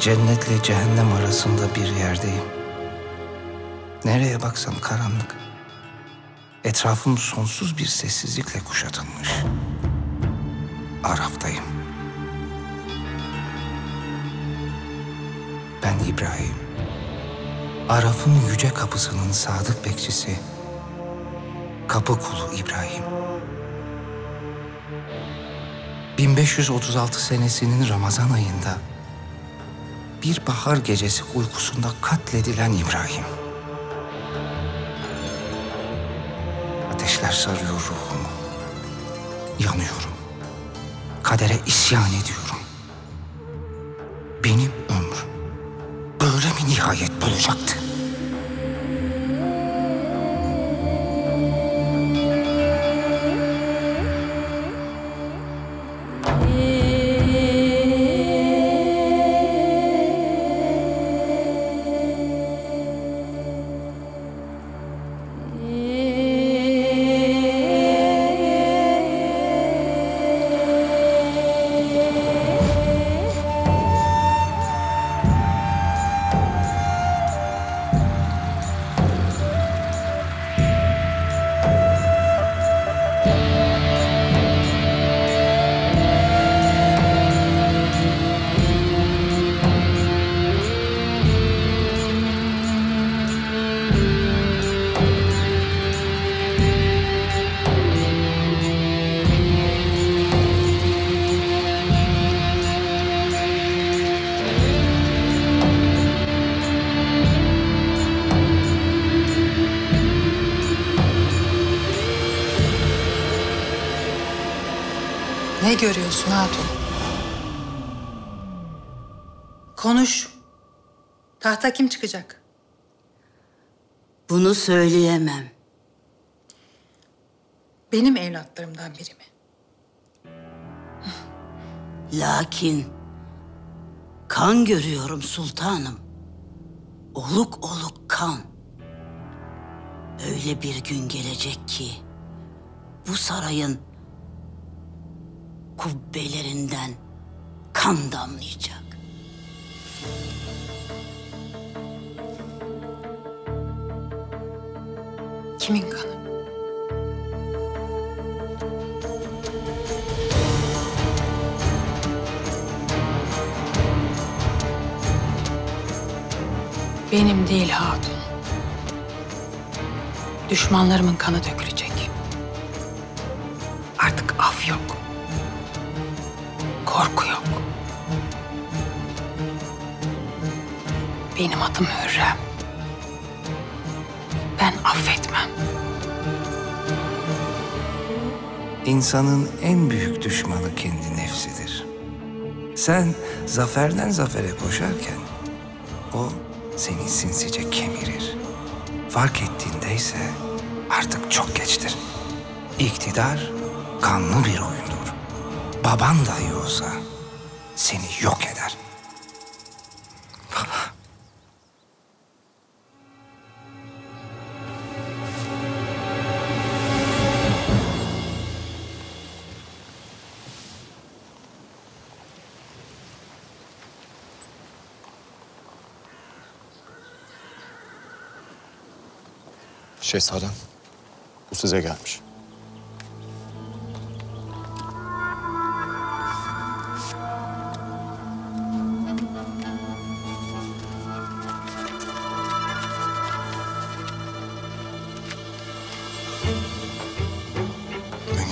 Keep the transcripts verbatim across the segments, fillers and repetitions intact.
Cennetle cehennem arasında bir yerdeyim. Nereye baksam karanlık. Etrafım sonsuz bir sessizlikle kuşatılmış. Araftayım. Ben İbrahim. Araf'ın yüce kapısının sadık bekçisi, kapı kulu İbrahim. bin beş yüz otuz altı senesinin Ramazan ayında bir bahar gecesi uykusunda katledilen İbrahim. Ateşler sarıyor ruhumu. Yanıyorum. Kadere isyan ediyorum. Benim ömrüm böyle mi nihayet bulacaktı? Ne görüyorsun hatun? Konuş. Tahta kim çıkacak? Bunu söyleyemem. Benim evlatlarımdan biri mi? Lakin kan görüyorum sultanım. Oluk oluk kan. Öyle bir gün gelecek ki bu sarayın kubbelerinden kan damlayacak. Kimin kanı? Benim değil hatun. Düşmanlarımın kanı dökülecek. Artık af yok. Korku yok. Benim adım Hürrem. Ben affetmem. İnsanın en büyük düşmanı kendi nefsidir. Sen zaferden zafere koşarken o seni sinsice kemirir. Fark ettiğinde ise artık çok geçtir. İktidar kanlı bir oyundur. Baban dahi olsa seni yok eder. Baba. Şehzadem, bu size gelmiş.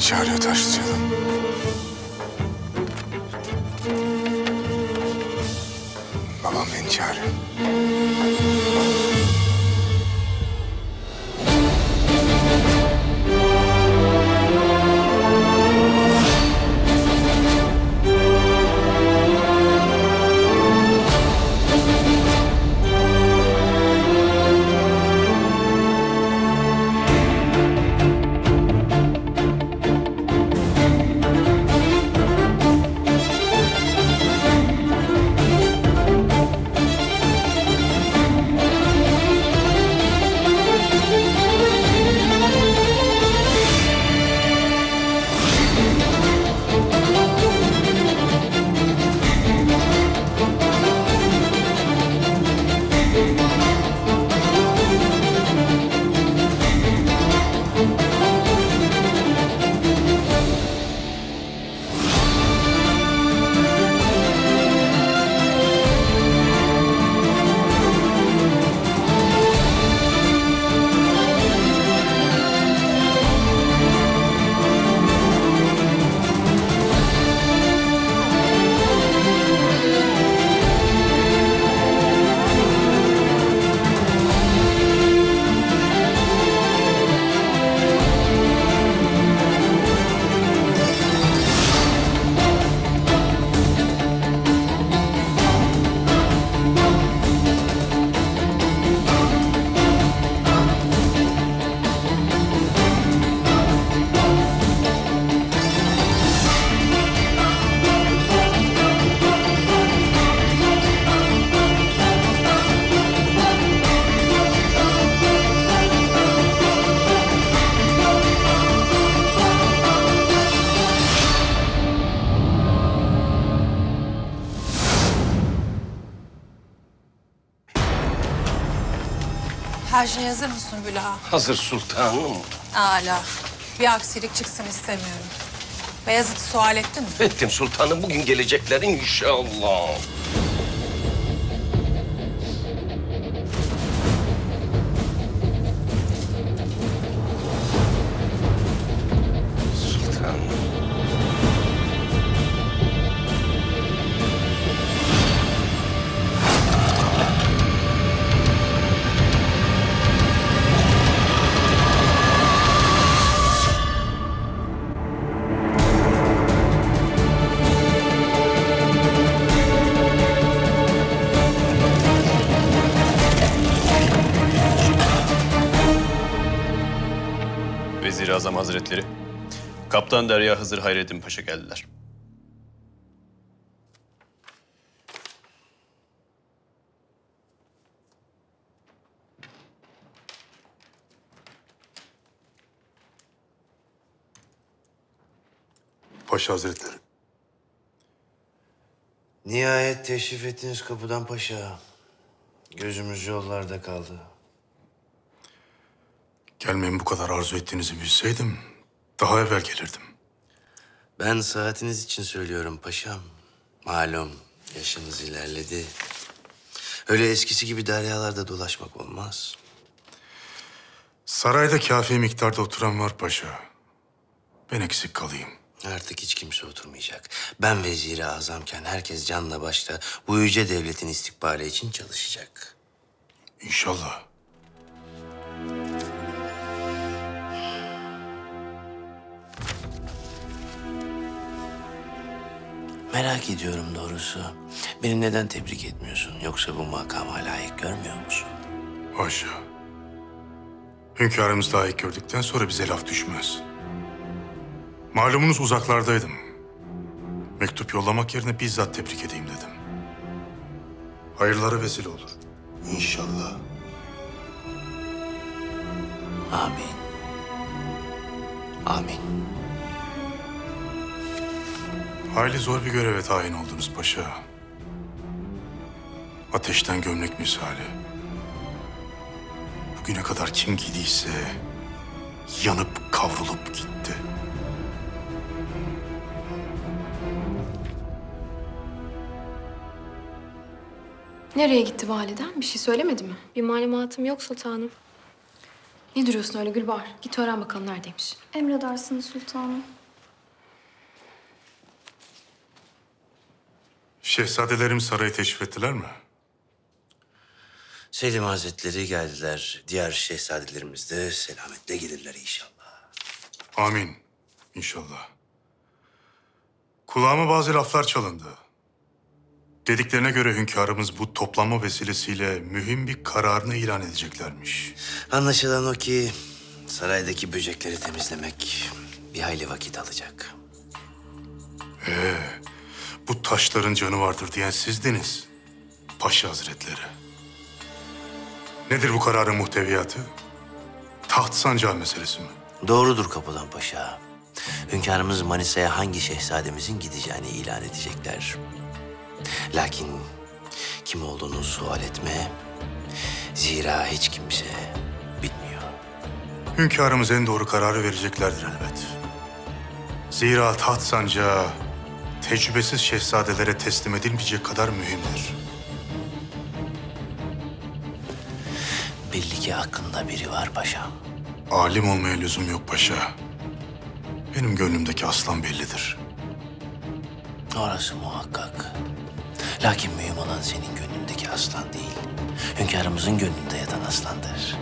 Çağrıya taşıyalım. Babam beni çağırıyor. Her şey hazır mı Sümbül Ağa? Hazır sultanım. Âlâ. Bir aksilik çıksın istemiyorum. Beyazıt'ı sual ettin mi? Ettim sultanım. Bugün gelecekler inşallah. Vezir-i Azam Hazretleri, Kaptan Derya Hızır Hayreddin Paşa geldiler. Paşa Hazretleri. Nihayet teşrif ettiniz kapıdan paşa. Gözümüz yollarda kaldı. Gelmeyi bu kadar arzu ettiğinizi bilseydim, daha evvel gelirdim. Ben saatiniz için söylüyorum paşam. Malum yaşınız ilerledi. Öyle eskisi gibi deryalarda dolaşmak olmaz. Sarayda kafi miktarda oturan var paşa. Ben eksik kalayım. Artık hiç kimse oturmayacak. Ben vezir-i azamken herkes canla başla bu yüce devletin istikbali için çalışacak. İnşallah. Merak ediyorum doğrusu. Beni neden tebrik etmiyorsun? Yoksa bu makama layık görmüyor musun? Paşa, hünkârımız layık gördükten sonra bize laf düşmez. Malumunuz uzaklardaydım. Mektup yollamak yerine bizzat tebrik edeyim dedim. Hayırlara vesile olur. İnşallah. Amin. Amin. Hayli zor bir göreve tayin oldunuz paşa. Ateşten gömlek misali. Bugüne kadar kim giydiyse yanıp kavrulup gitti. Nereye gitti validen? Bir şey söylemedi mi? Bir malumatım yok sultanım. Ne duruyorsun öyle Gülbahar? Git öğren bakalım neredeymiş. Emredersiniz sultanım. Şehzadelerim sarayı teşrif ettiler mi? Selim Hazretleri geldiler. Diğer şehzadelerimiz de selametle gelirler inşallah. Amin. İnşallah. Kulağıma bazı laflar çalındı. Dediklerine göre hünkârımız bu toplanma vesilesiyle mühim bir kararını ilan edeceklermiş. Anlaşılan o ki saraydaki böcekleri temizlemek bir hayli vakit alacak. Ee... Bu taşların canı vardır diyen sizdiniz, Paşa Hazretleri. Nedir bu kararın muhteviyatı? Taht sancağı meselesi mi? Doğrudur Kapıdan Paşa. Hünkârımız Manisa'ya hangi şehzademizin gideceğini ilan edecekler. Lakin kim olduğunu sual etme, zira hiç kimse bilmiyor. Hünkârımız en doğru kararı vereceklerdir elbet. Zira taht sancağı tecrübesiz şehzadelere teslim edilmeyecek kadar mühimdir. Belli ki aklında biri var paşam. Alim olmaya lüzum yok paşa. Benim gönlümdeki aslan bellidir. Orası muhakkak. Lakin mühim olan senin gönlündeki aslan değil. Hünkârımızın gönlünde yatan aslandır.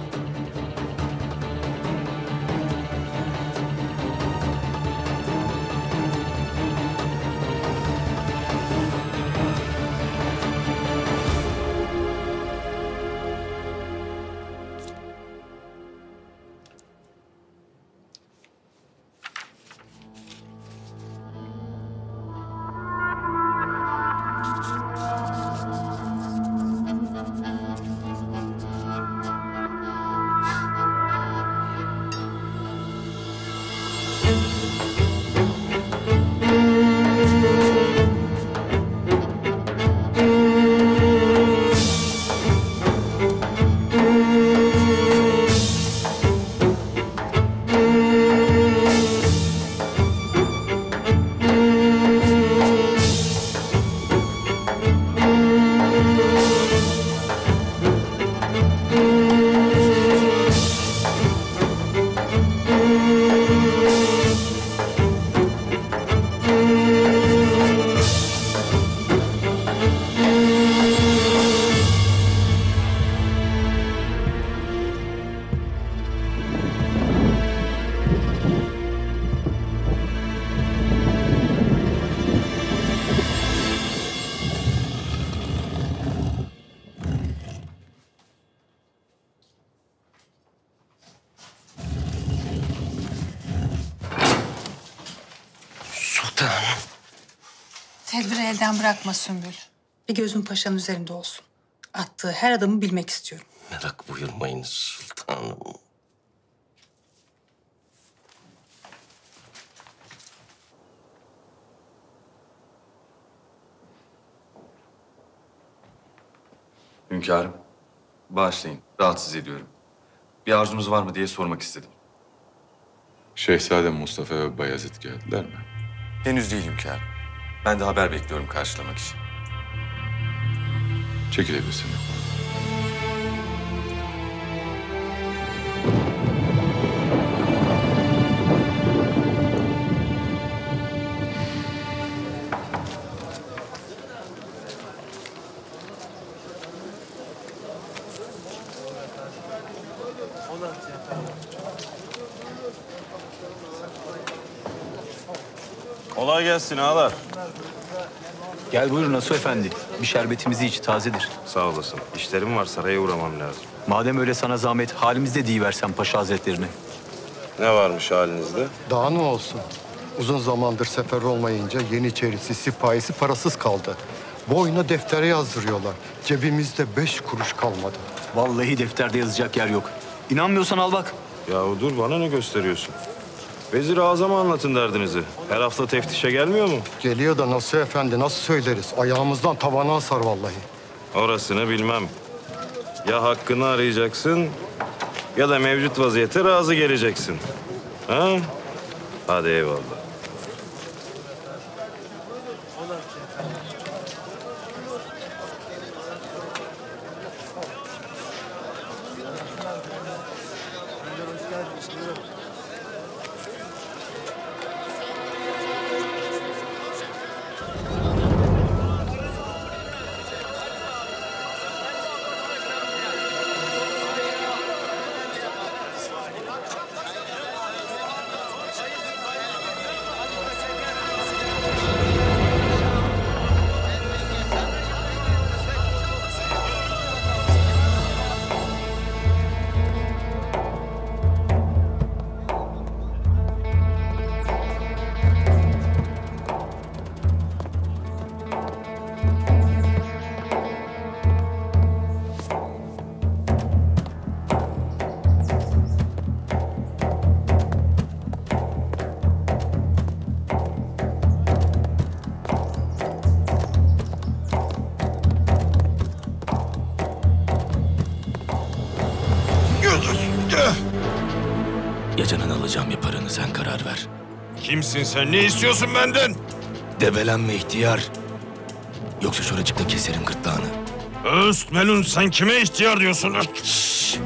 Tedbiri elden bırakma Sümbül. Bir gözüm paşanın üzerinde olsun. Attığı her adımı bilmek istiyorum. Merak buyurmayın sultanım. Hünkârım, bağışlayın, rahatsız ediyorum. Bir arzunuz var mı diye sormak istedim. Şehzade Mustafa ve Bayezid geldiler mi? Henüz değil hünkârım. Ben de haber bekliyorum karşılamak için. Çekilebilirsin. Kolay gelsin ağalar. Gel buyur Nasuh Efendi. Bir şerbetimizi iç, tazedir. Sağ olasın. İşlerim var, saraya uğramam lazım. Madem öyle sana zahmet, halimizde deyiversen Paşa Hazretlerine. Ne varmış halinizde? Daha ne olsun? Uzun zamandır sefer olmayınca yeniçerisi, sipahisi parasız kaldı. Boyuna deftere yazdırıyorlar. Cebimizde beş kuruş kalmadı. Vallahi defterde yazacak yer yok. İnanmıyorsan al bak. Yahu dur, bana ne gösteriyorsun? Vezir-i Azam'a anlatın derdinizi. Her hafta teftişe gelmiyor mu? Geliyor da Nasuh Efendi, nasıl söyleriz? Ayağımızdan tavana asar vallahi. Orasını bilmem. Ya hakkını arayacaksın ya da mevcut vaziyete razı geleceksin. Ha? Hadi eyvallah. Sen karar ver. Kimsin sen? Ne istiyorsun benden? Debelenme ihtiyar. Yoksa şuracıkta keserim gırtlağını. Öst Melun, sen kime ihtiyar diyorsun? Şşş.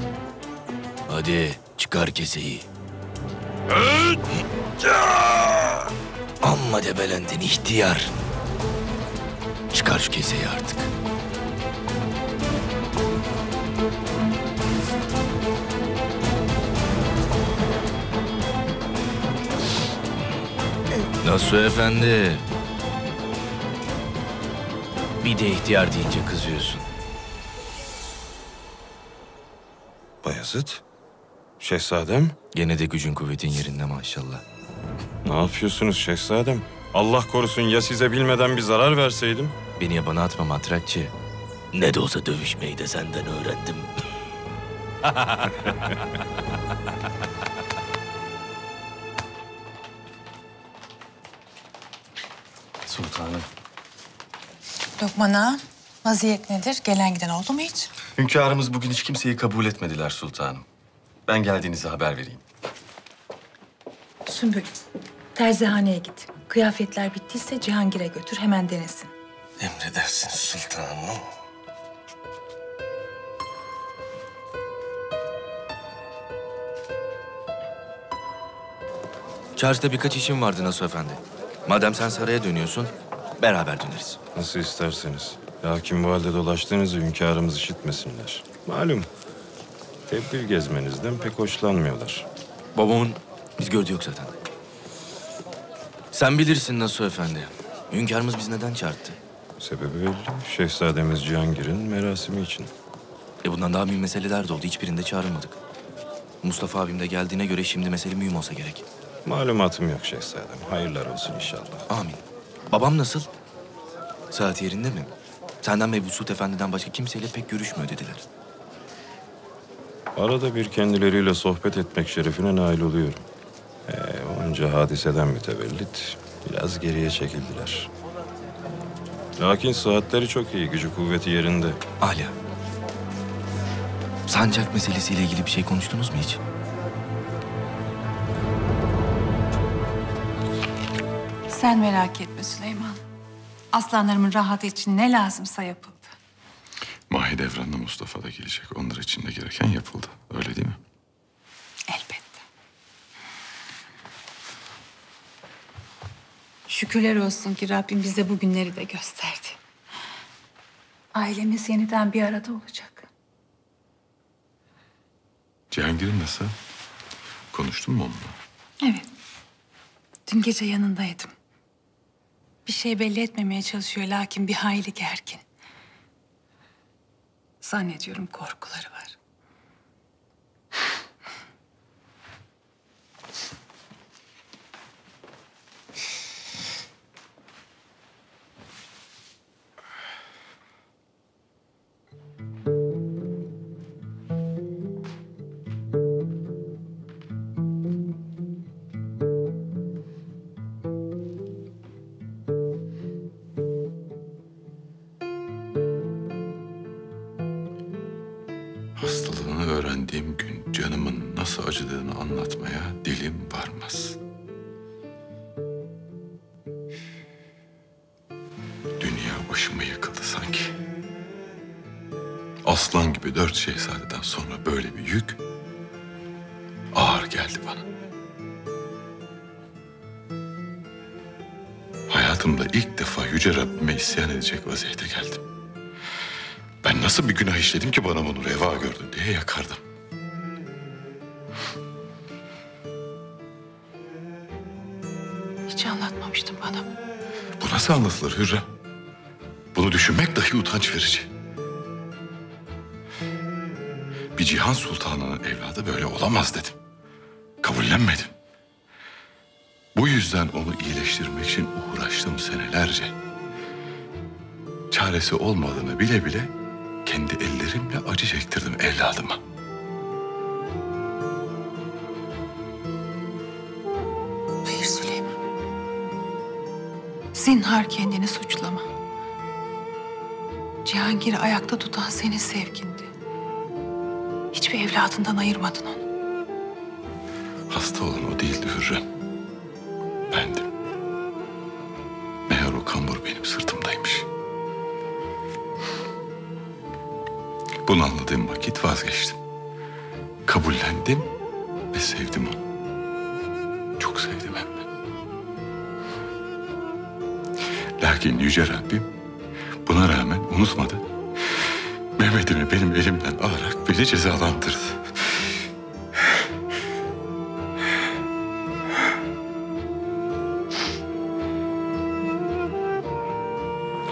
Hadi çıkar keseyi. Öst. Amma debelendin ihtiyar. Çıkar şu keseyi artık. Nasuh Efendi, bir de ihtiyar deyince kızıyorsun. Bayezid, şehzadem. Gene de gücün kuvvetin yerinde maşallah. Ne yapıyorsunuz şehzadem? Allah korusun ya size bilmeden bir zarar verseydim? Beni yabana atma matrakçı. Ne de olsa dövüşmeyi de senden öğrendim. Sultanım. Lokman ağa, vaziyet nedir? Gelen giden oldu mu hiç? Hünkârımız bugün hiç kimseyi kabul etmediler sultanım. Ben geldiğinizi haber vereyim. Sümbül, terzihaneye git. Kıyafetler bittiyse Cihangir'e götür, hemen denesin. Emredersin sultanım. Çarşıda birkaç işim vardı Nasuh Efendi. Madem sen saraya dönüyorsun, beraber döneriz. Nasıl isterseniz. Lakin bu halde dolaştığınızı hünkârımız işitmesinler. Malum, tebdil gezmenizden pek hoşlanmıyorlar. Babamın izgördü yok zaten. Sen bilirsin Nasuh Efendi. Hünkârımız bizi neden çağırdı? Sebebi belli. Şehzademiz Cihangir'in merasimi için. E bundan daha büyük meseleler de oldu. Hiçbirinde çağrılmadık. Mustafa abim de geldiğine göre şimdi mesele mühim olsa gerek. Malumatım yok şehzadem. Hayırlar olsun inşallah. Amin. Babam nasıl? Saat yerinde mi? Senden ve Busut Efendi'den başka kimseyle pek görüşmüyor dediler. Arada bir kendileriyle sohbet etmek şerefine nail oluyorum. Ee, onca hadiseden mütevellit biraz geriye çekildiler. Lakin saatleri çok iyi, gücü kuvveti yerinde. Âlâ. Sancak meselesiyle ilgili bir şey konuştunuz mu hiç? Sen merak etme Süleyman. Aslanlarımın rahatı için ne lazımsa yapıldı. Mahidevran'la Mustafa da gelecek. Onlar için de gereken yapıldı. Öyle değil mi? Elbette. Şükürler olsun ki Rabbim bize bu günleri de gösterdi. Ailemiz yeniden bir arada olacak. Cihangir'in nasıl? Konuştun mu onunla? Evet. Dün gece yanındaydım. Bir şey belli etmemeye çalışıyor lakin bir hayli gergin. Zannediyorum korkuları var. Hastalığını öğrendiğim gün canımın nasıl acıdığını anlatmaya dilim varmaz. Dünya başıma yıkıldı sanki. Aslan gibi dört şehzadeden sonra böyle bir yük ağır geldi bana. Hayatımda ilk defa Yüce Rabbime isyan edecek vaziyete geldim. Ben nasıl bir günah işledim ki bana bunu reva gördün diye yakardım. Hiç anlatmamıştın bana. Bu nasıl anlatılır Hürrem? Bunu düşünmek dahi utanç verici. Bir Cihan Sultanı'nın evladı böyle olamaz dedim. Kabullenmedim. Bu yüzden onu iyileştirmek için uğraştım senelerce. Çaresi olmadığını bile bile kendi ellerimle acı çektirdim evladıma. Hayır Süleyman. Zinhar kendini suçlama. Cihangir'i ayakta tutan senin sevgindi. Hiçbir evladından ayırmadın onu. Hasta olan o değildi Hürrem. Bendim. Meğer o kambur benim sırtımdaymış. Bunu anladığım vakit vazgeçtim. Kabullendim ve sevdim onu. Çok sevdim hem de. Lakin Yüce Rabbim buna rağmen unutmadı. Mehmet'imi benim elimden alarak beni cezalandırdı.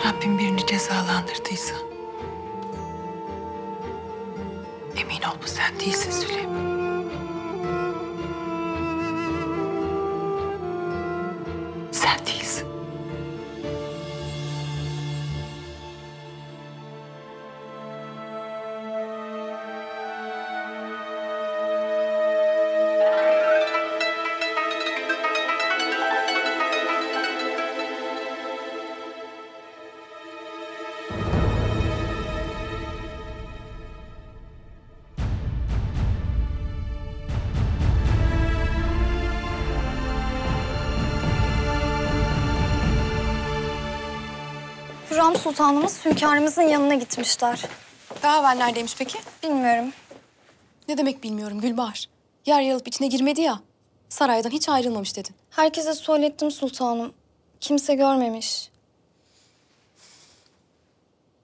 Rabbim birini cezalandırdıysa emin ol bu sen değilsin Süleyman. Sen değilsin. Hürrem Sultanımız hünkârımızın yanına gitmişler. Daha evvel neredeymiş peki? Bilmiyorum. Ne demek bilmiyorum Gülbahar? Yer yarılıp içine girmedi ya. Saraydan hiç ayrılmamış dedin. Herkese sual ettim sultanım. Kimse görmemiş.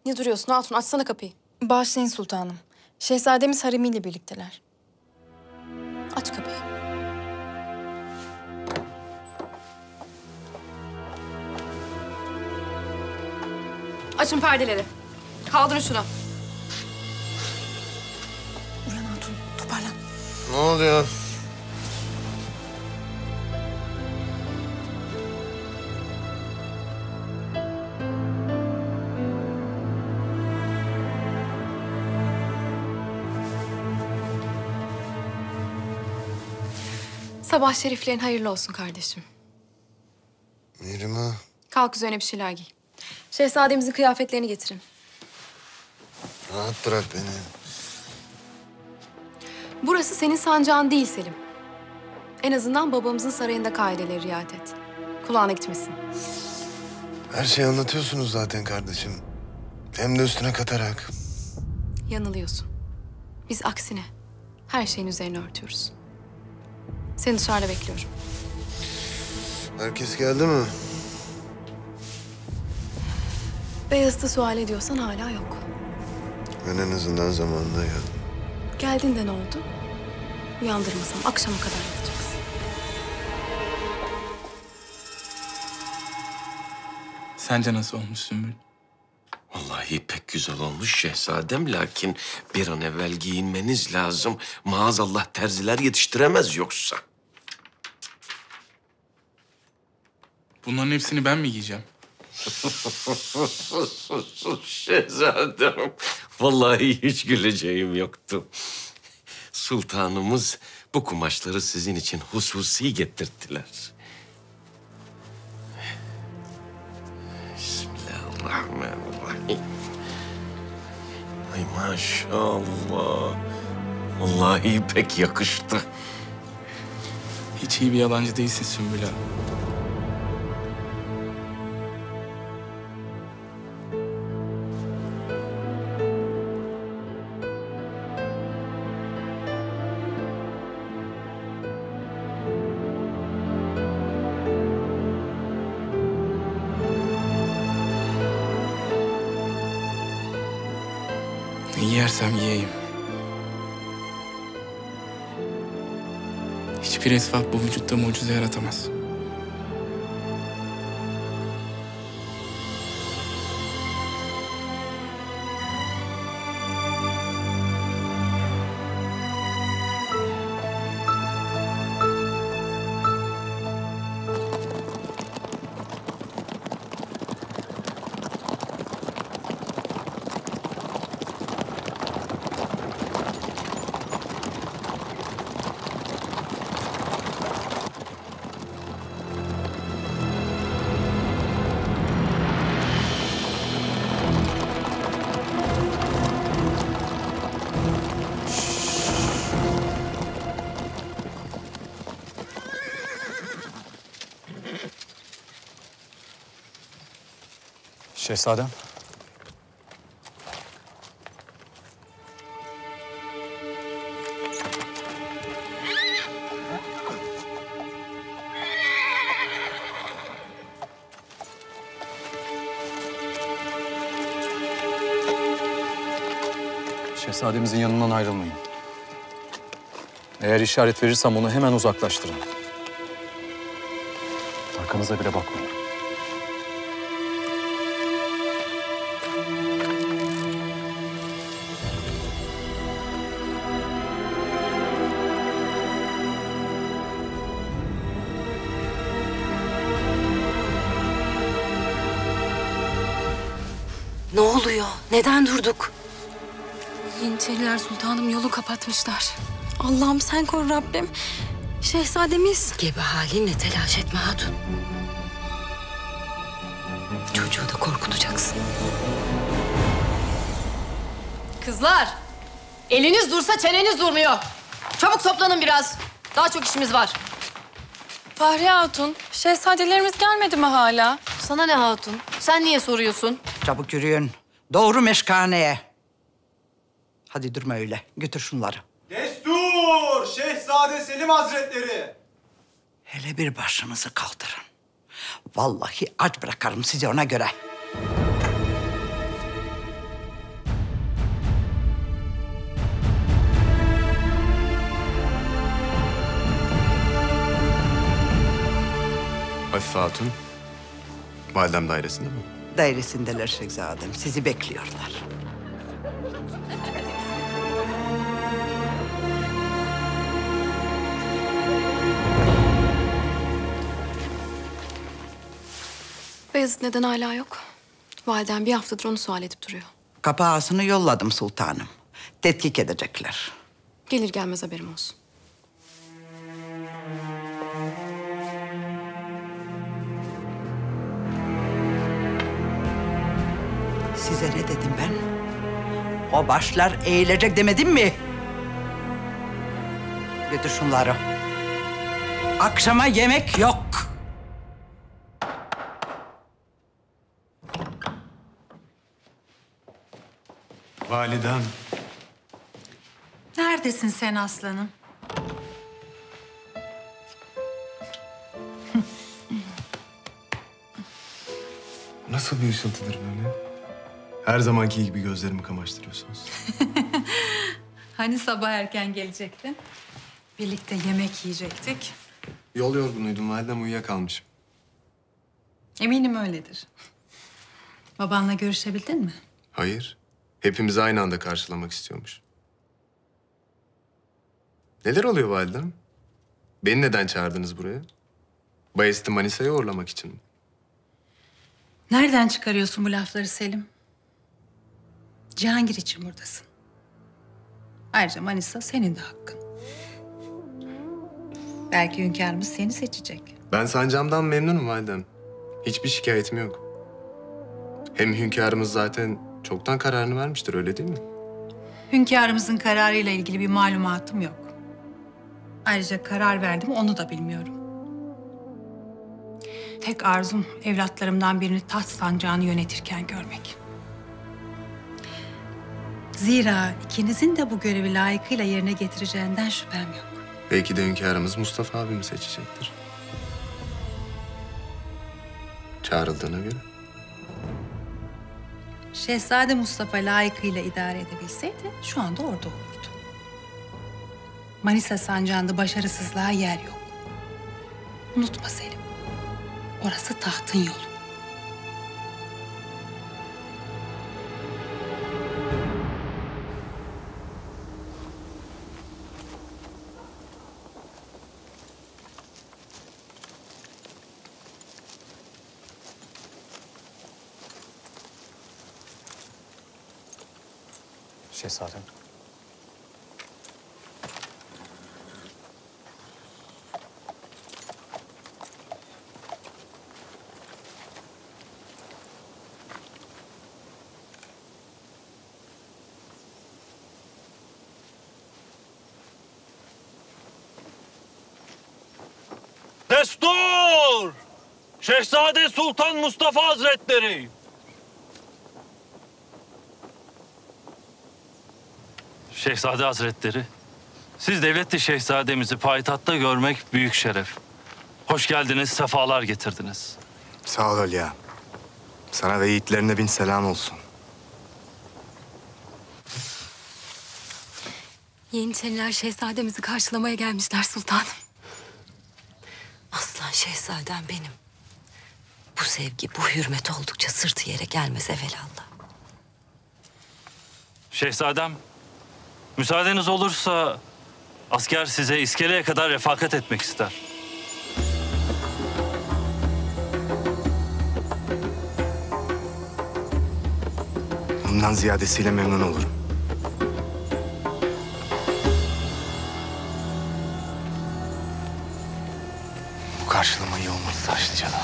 Ne duruyorsun hatun? Açsana kapıyı. Bağışlayın sultanım. Şehzademiz haremiyle birlikteler. Aç kapıyı. Açın perdeleri. Kaldırın şunu. Uyan hatun, toparlan. Ne oluyor? Sabah şeriflerin hayırlı olsun kardeşim. Neriman. Kalk üzerine bir şeyler giy. Şehzademizin kıyafetlerini getirin. Rahat bırak beni. Burası senin sancağın değil Selim. En azından babamızın sarayında kaideleri riayet et. Kulağına gitmesin. Her şeyi anlatıyorsunuz zaten kardeşim. Hem de üstüne katarak. Yanılıyorsun. Biz aksine her şeyin üzerine örtüyoruz. Seni dışarıda bekliyorum. Herkes geldi mi? Beyazıt'ı sual ediyorsan hala yok. Ben en azından zamanında geldim. Geldin de ne oldu? Uyandırmasam akşama kadar yatacaksın. Sence nasıl olmuş Sümbül? Vallahi pek güzel olmuş şehzadem, lakin bir an evvel giyinmeniz lazım. Maazallah terziler yetiştiremez yoksa. Bunların hepsini ben mi giyeceğim? Şehzadem, vallahi hiç güleceğim yoktu. Sultanımız bu kumaşları sizin için hususi getirttiler. Bismillahirrahmanirrahim. Ay maşallah. Vallahi pek yakıştı. Hiç iyi bir yalancı değilsin Sümbül abi. Yersem yiyeyim. Hiçbir esvap bu vücutta mucize yaratamaz. Şehzadem. Şehzademizin yanından ayrılmayın. Eğer işaret verirsem onu hemen uzaklaştırın. Arkanıza bile bakmayın. Ne oluyor? Neden durduk? Yeniçeriler sultanım yolu kapatmışlar. Allah'ım sen koru Rabbim. Şehzademiz. Gebe halinle telaş etme hatun. Çocuğu da korkutacaksın. Kızlar, eliniz dursa çeneniz durmuyor. Çabuk toplanın biraz. Daha çok işimiz var. Fahriye hatun, şehzadelerimiz gelmedi mi hala? Sana ne hatun? Sen niye soruyorsun? Çabuk yürüyün. Doğru meşkaneye. Hadi durma öyle. Götür şunları. Destur! Şehzade Selim Hazretleri! Hele bir başınızı kaldırın. Vallahi aç bırakarım sizi ona göre. Hafife hatun, validem dairesinde mi? Dairesindeler şehzadem. Sizi bekliyorlar. Beyazıt neden hala yok? Validen bir haftadır onu sual edip duruyor. Kapağısını yolladım sultanım. Tetkik edecekler. Gelir gelmez haberim olsun. size ne dedim ben? O başlar eğilecek demedim mi? Götür şunları. Akşama yemek yok. Validem. Neredesin sen aslanım? Nasıl bir ışıltıdır böyle? Her zamanki gibi gözlerimi kamaştırıyorsunuz. Hani sabah erken gelecektin? Birlikte yemek yiyecektik. Yol yorgunuydum validem, uyuyakalmışım. Eminim öyledir. Babanla görüşebildin mi? Hayır. Hepimizi aynı anda karşılamak istiyormuş. Neler oluyor validem? Beni neden çağırdınız buraya? Bayezid-i Manisa'ya uğurlamak için mi? Nereden çıkarıyorsun bu lafları Selim? Cihangir için buradasın. Ayrıca Manisa senin de hakkın. Belki hünkârımız seni seçecek. Ben sancağımdan memnunum validem. Hiçbir şikayetim yok. Hem hünkârımız zaten çoktan kararını vermiştir, öyle değil mi? Hünkârımızın kararıyla ilgili bir malumatım yok. Ayrıca karar verdim, onu da bilmiyorum. Tek arzum evlatlarımdan birini taht sancağını yönetirken görmek. Zira ikinizin de bu görevi layıkıyla yerine getireceğinden şüphem yok. Belki de hünkârımız Mustafa abimi seçecektir. Çağrıldığına göre. Şehzade Mustafa layıkıyla idare edebilseydi şu anda orada olurdu. Manisa sancağında başarısızlığa yer yok. Unutma Selim. Orası tahtın yolu. Şehzadem. Destur! Şehzade Sultan Mustafa Hazretleri! Şehzade Hazretleri, siz devletli şehzademizi payitahtta görmek büyük şeref. Hoş geldiniz, sefalar getirdiniz. Sağ ol Hülya. Sana ve yiğitlerine bin selam olsun. Yeniçeriler şehzademizi karşılamaya gelmişler sultanım. Aslan şehzadem benim. Bu sevgi, bu hürmet oldukça sırtı yere gelmez evelallah. Şehzadem, müsaadeniz olursa asker size iskeleye kadar refakat etmek ister. Bundan ziyadesiyle memnun olurum. Bu karşılama iyi olmadı Taşlı Canan.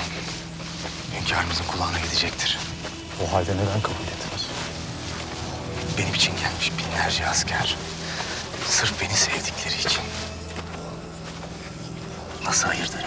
Hünkârımızın kulağına gidecektir. O halde neden kabul ettiniz? Benim için gelmiş binlerce asker. Sırf beni sevdikleri için. Nasıl ayırt ederim?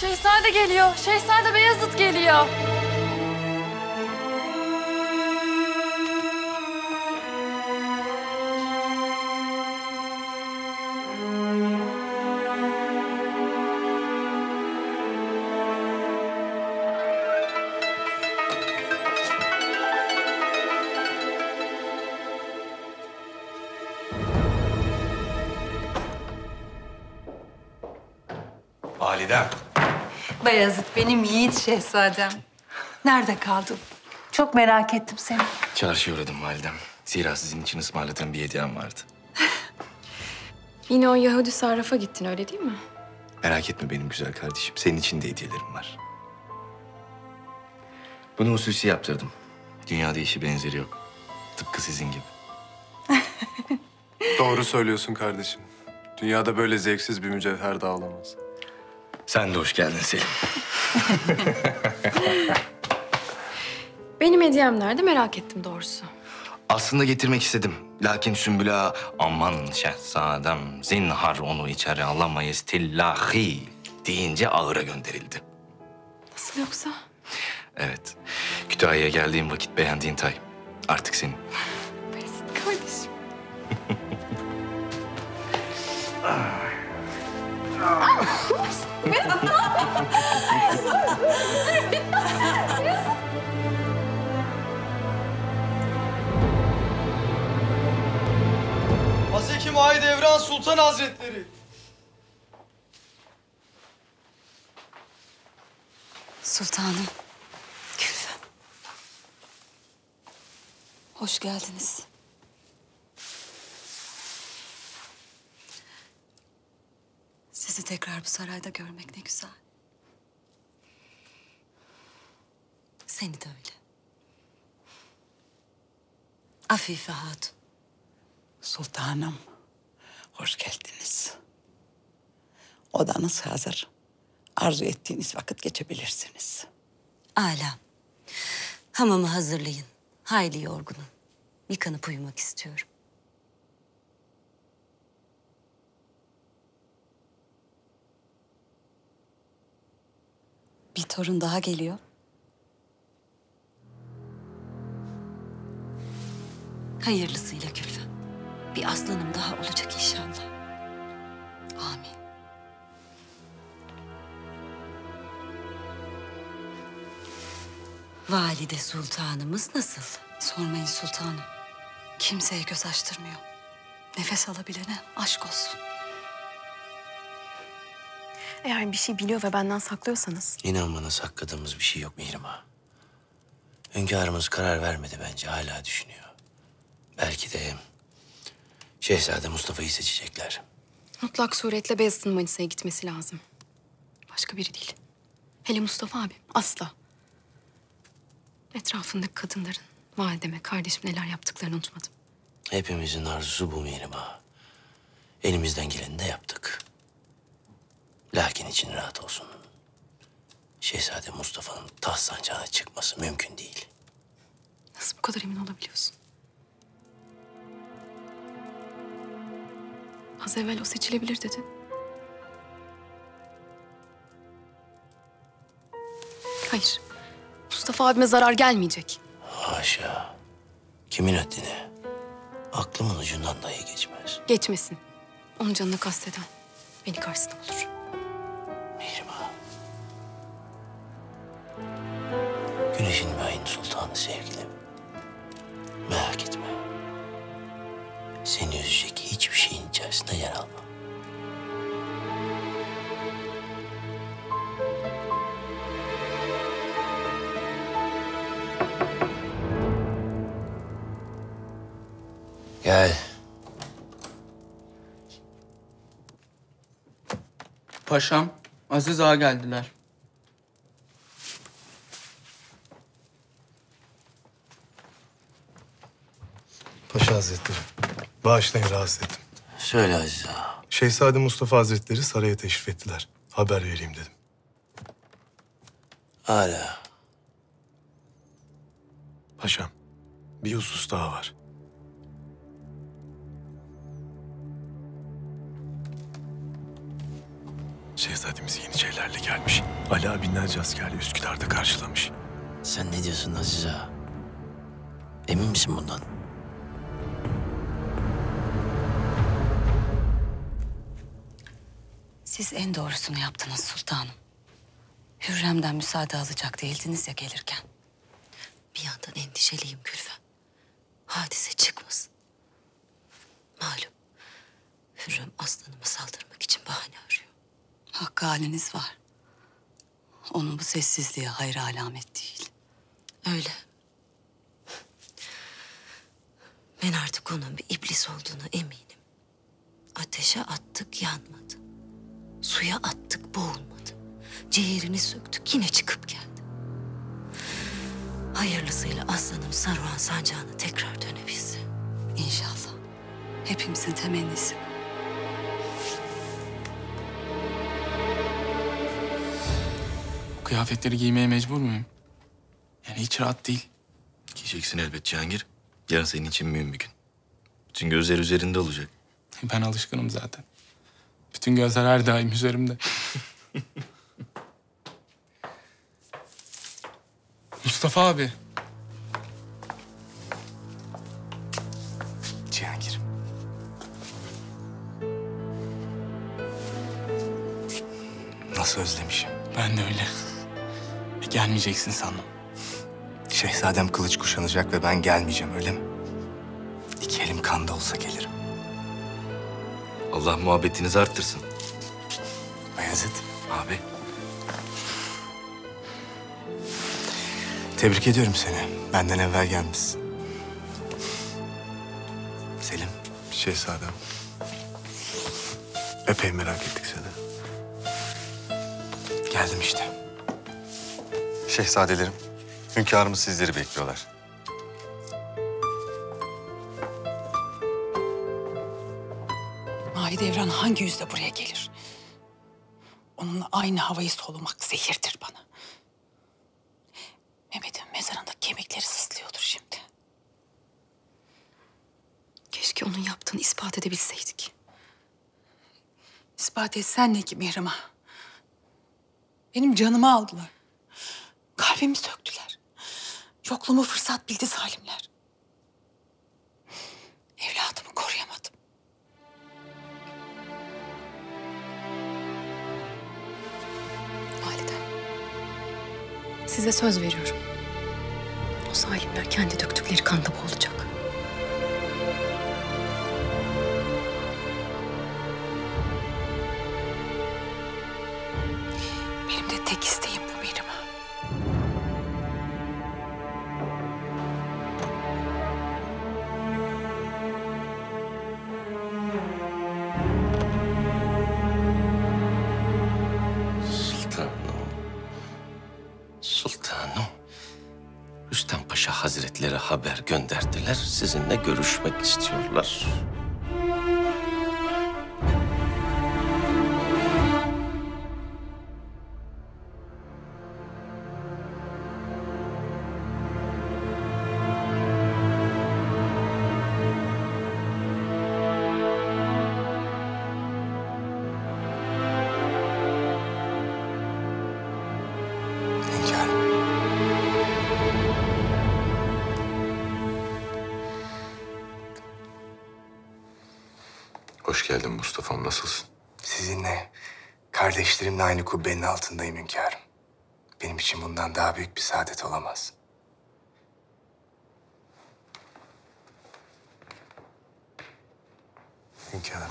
Şehzade geliyor. Şehzade Beyazıt geliyor. validem. Bayazıt benim yiğit şehzadem. Nerede kaldın? Çok merak ettim seni. Çarşıya uğradım validem. Zira sizin için ısmarladığım bir hediyem vardı. Yine o Yahudi sarrafa gittin, öyle değil mi? Merak etme benim güzel kardeşim. Senin için de hediyelerim var. Bunu hususi yaptırdım. Dünyada işi benzeri yok. Tıpkı sizin gibi. Doğru söylüyorsun kardeşim. Dünyada böyle zevksiz bir mücevher dağılamaz. Sen de hoş geldin Selim. Benim hediyem nerede merak ettim doğrusu. Aslında getirmek istedim. Lakin Sümbül Ağa, aman şehzadem zinhar onu içeri alamayız tillahi deyince ağıra gönderildi. Nasıl yoksa? Evet. Kütahya'ya geldiğim vakit beğendiğin tay. Artık senin. Bayezid kardeşim. Haseki Mahidevran Sultan Hazretleri. Sultanım. Gülfem. Hoş geldiniz. Sizi tekrar bu sarayda görmek ne güzel. Seni de öyle. Afife Hatun. Sultanım, hoş geldiniz. Odanız hazır. Arzu ettiğiniz vakit geçebilirsiniz. Âlâ. Hamamı hazırlayın. Hayli yorgunum. Yıkanıp uyumak istiyorum. Bir torun daha geliyor. Hayırlısıyla Gülfem. Bir aslanım daha olacak inşallah. Amin. Valide Sultanımız nasıl? Sormayın sultanım. Kimseye göz açtırmıyor. Nefes alabilene aşk olsun. Eğer bir şey biliyor ve benden saklıyorsanız... İnan bana sakladığımız bir şey yok Mihrim Ağa. Hünkârımız karar vermedi bence. Hala düşünüyor. Belki de... Şehzade Mustafa'yı seçecekler. Mutlak suretle Beyazıt'ın Manisa'ya gitmesi lazım. Başka biri değil. Hele Mustafa abi asla. Etrafındaki kadınların, valideme, kardeşim neler yaptıklarını unutmadım. Hepimizin arzusu bu Mihrim Ağa. Elimizden geleni de yaptık. Lakin için rahat olsun. Şehzade Mustafa'nın taht sancağına çıkması mümkün değil. Nasıl bu kadar emin olabiliyorsun? Az evvel o seçilebilir dedin. Hayır. Mustafa abime zarar gelmeyecek. Haşa. Kimin haddine? Aklımın ucundan dahi geçmez. Geçmesin. Onun canını kasteden beni karşısında bulur. Mihrim Ağa. Güneşin ve ayın sultanı sevgilim. Merak etme. Seni üzecek hiçbir şeyin içerisinde yer alma. Gel. Paşam, Aziz Ağa geldiler. Paşa Hazretleri. Bağışlayın, rahatsız ettim. Söyle Aziz Ağa. Şehzade Mustafa Hazretleri saraya teşrif ettiler. Haber vereyim dedim. Âlâ. Paşam, bir husus daha var. Şehzademiz Yeniçerilerle gelmiş. Ala binlerce askerle Üsküdar'da karşılamış. Sen ne diyorsun Aziz Ağa? Emin misin bundan? Siz en doğrusunu yaptınız sultanım. Hürrem'den müsaade alacak değildiniz ya gelirken. Bir yandan endişeliyim Gülfem. Hadise çıkmasın. Malum Hürrem aslanıma saldırmak için bahane arıyor. Hakkı haliniz var. Onun bu sessizliği hayra alamet değil. Öyle. Ben artık onun bir iblis olduğuna eminim. Ateşe attık yanmadı. Suya attık boğulmadı. Ciğerini söktük yine çıkıp geldi. Hayırlısıyla aslanım Saruhan sancağına tekrar dönebilsin. İnşallah. Hepimizin temennisi. Bu kıyafetleri giymeye mecbur muyum? Yani hiç rahat değil. Giyeceksin elbet Cihangir. Yarın senin için mühim bir gün. Bütün gözler üzerinde olacak. Ben alışkınım zaten. Bütün gözler her daim üzerimde. Mustafa abi. Cihangir. Nasıl özlemişim. Ben de öyle. E, gelmeyeceksin sandım. Şehzadem kılıç kuşanacak ve ben gelmeyeceğim, öyle mi? İki elim kanda olsa gelirim. Allah muhabbetinizi arttırsın. Beyazıt. Abi. Tebrik ediyorum seni. Benden evvel gelmişsin. Selim. Şehzadem. Epey merak ettik seni. Geldim işte. Şehzadelerim, hünkârımız sizleri bekliyorlar. Mahidevran hangi yüzle buraya gelir? Onunla aynı havayı solumak zehirdir bana. Mehmet'in mezarında kemikleri sızlıyordur şimdi. Keşke onun yaptığını ispat edebilseydik. İspat etsen ne ki Mihrimah? Benim canımı aldılar. Kalbimi söktüler. Yokluğumu fırsat bildi zalimler. Evladımı koruyamadım. Validem, size söz veriyorum. O zalimler kendi döktükleri kanda boğulacak. Benim de tek isteğim bu Mihrimah. Hazretleri haber gönderdiler. Sizinle görüşmek istiyorlar. Hoş geldin Mustafa'm, nasılsın? Sizinle, kardeşlerimle aynı kubbenin altındayım hünkârım. Benim için bundan daha büyük bir saadet olamaz. Hünkârım.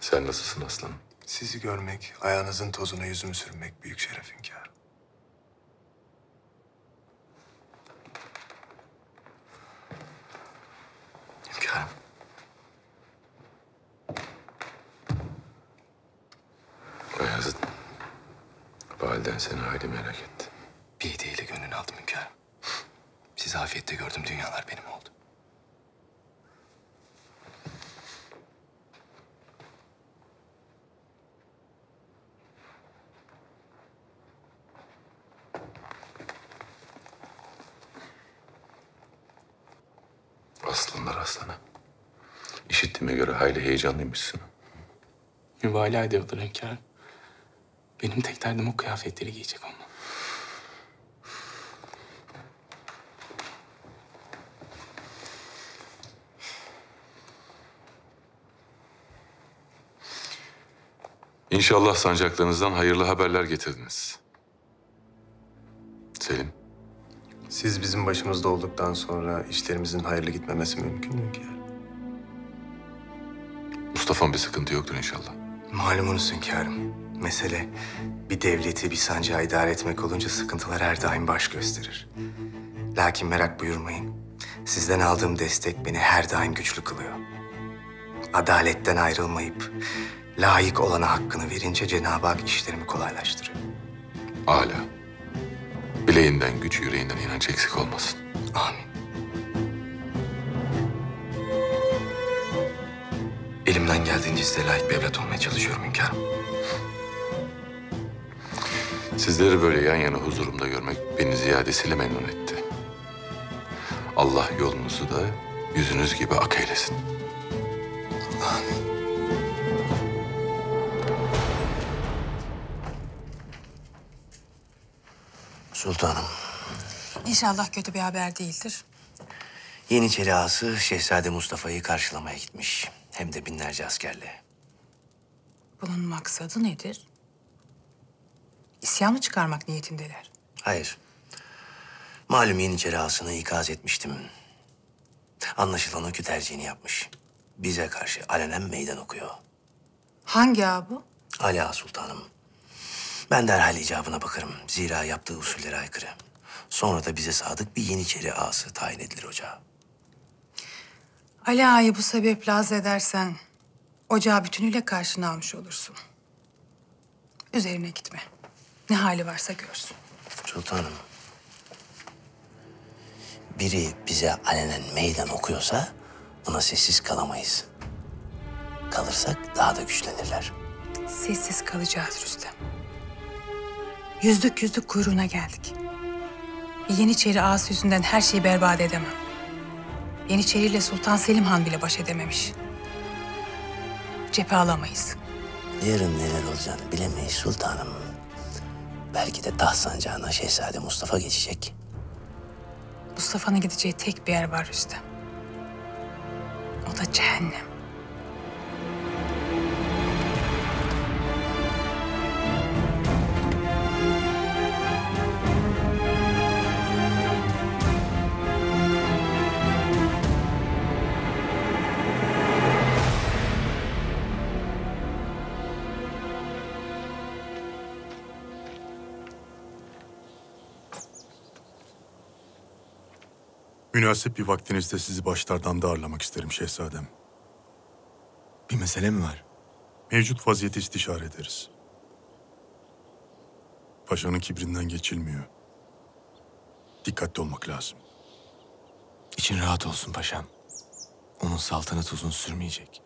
Sen nasılsın aslanım? Sizi görmek, ayağınızın tozuna yüzümü sürmek büyük şeref hünkârım. Bayezid, validen seni hayli merak etti. Bir hediyeyle gönlünü aldım hünkârım. Sizi afiyette gördüm, dünyalar benim oldu. Aslanlar aslana. İşittiğime göre hayli heyecanlıymışsın. Mübalağa ediyordur hünkârım. Benim tek derdim o kıyafetleri giyecek onunla. İnşallah sancaklarınızdan hayırlı haberler getirdiniz. Selim. Siz bizim başımızda olduktan sonra işlerimizin hayırlı gitmemesi mümkün mü ki? Mustafa'm bir sıkıntı yoktur inşallah. Malumunuz hünkârım. Mesele bir devleti, bir sancağı idare etmek olunca sıkıntılar her daim baş gösterir. Lakin merak buyurmayın. Sizden aldığım destek beni her daim güçlü kılıyor. Adaletten ayrılmayıp layık olana hakkını verince Cenab-ı Hak işlerimi kolaylaştırıyor. Âlâ. Bileğinden güç, yüreğinden inanç eksik olmasın. Amin. Elimden geldiğince size layık bir evlat olmaya çalışıyorum hünkârım. Sizleri böyle yan yana huzurumda görmek beni ziyadesiyle memnun etti. Allah yolunuzu da yüzünüz gibi ak eylesin. Amin. Sultanım. İnşallah kötü bir haber değildir. Yeniçeri ağası Şehzade Mustafa'yı karşılamaya gitmiş. Hem de binlerce askerle. Bunun maksadı nedir? İsyanı çıkarmak niyetindeler. Hayır. Malum Yeniçeri ağasını ikaz etmiştim. Anlaşılan o ki tercihini yapmış. Bize karşı alenen meydan okuyor. Hangi ağa bu? Ali Ağa Sultanım. Ben derhal icabına bakarım. Zira yaptığı usullere aykırı. Sonra da bize sadık bir Yeniçeri ağası tayin edilir ocağa. Ali Ağa'yı bu sebeple az edersen ocağı bütünüyle karşına almış olursun. Üzerine gitme. Ne hali varsa görsün. Sultanım. Biri bize alenen meydan okuyorsa buna sessiz kalamayız. Kalırsak daha da güçlenirler. Sessiz kalacağız Rüstem. Yüzlük yüzlük kuyruğuna geldik. Bir Yeniçeri ağası yüzünden her şeyi berbat edemem. Yeniçeri ile Sultan Selim Han bile baş edememiş. Cephe alamayız. Yarın neler olacağını bilemeyiz sultanım. Belki de taht sancağına Şehzade Mustafa geçecek. Mustafa'nın gideceği tek bir yer var Rüstem. O da cehennem. Münasip bir vaktinizde sizi başlardan darlamak isterim şehzadem. Bir mesele mi var? Mevcut vaziyeti istişare ederiz. Paşanın kibrinden geçilmiyor. Dikkatli olmak lazım. İçin rahat olsun paşam. Onun saltanatı uzun sürmeyecek.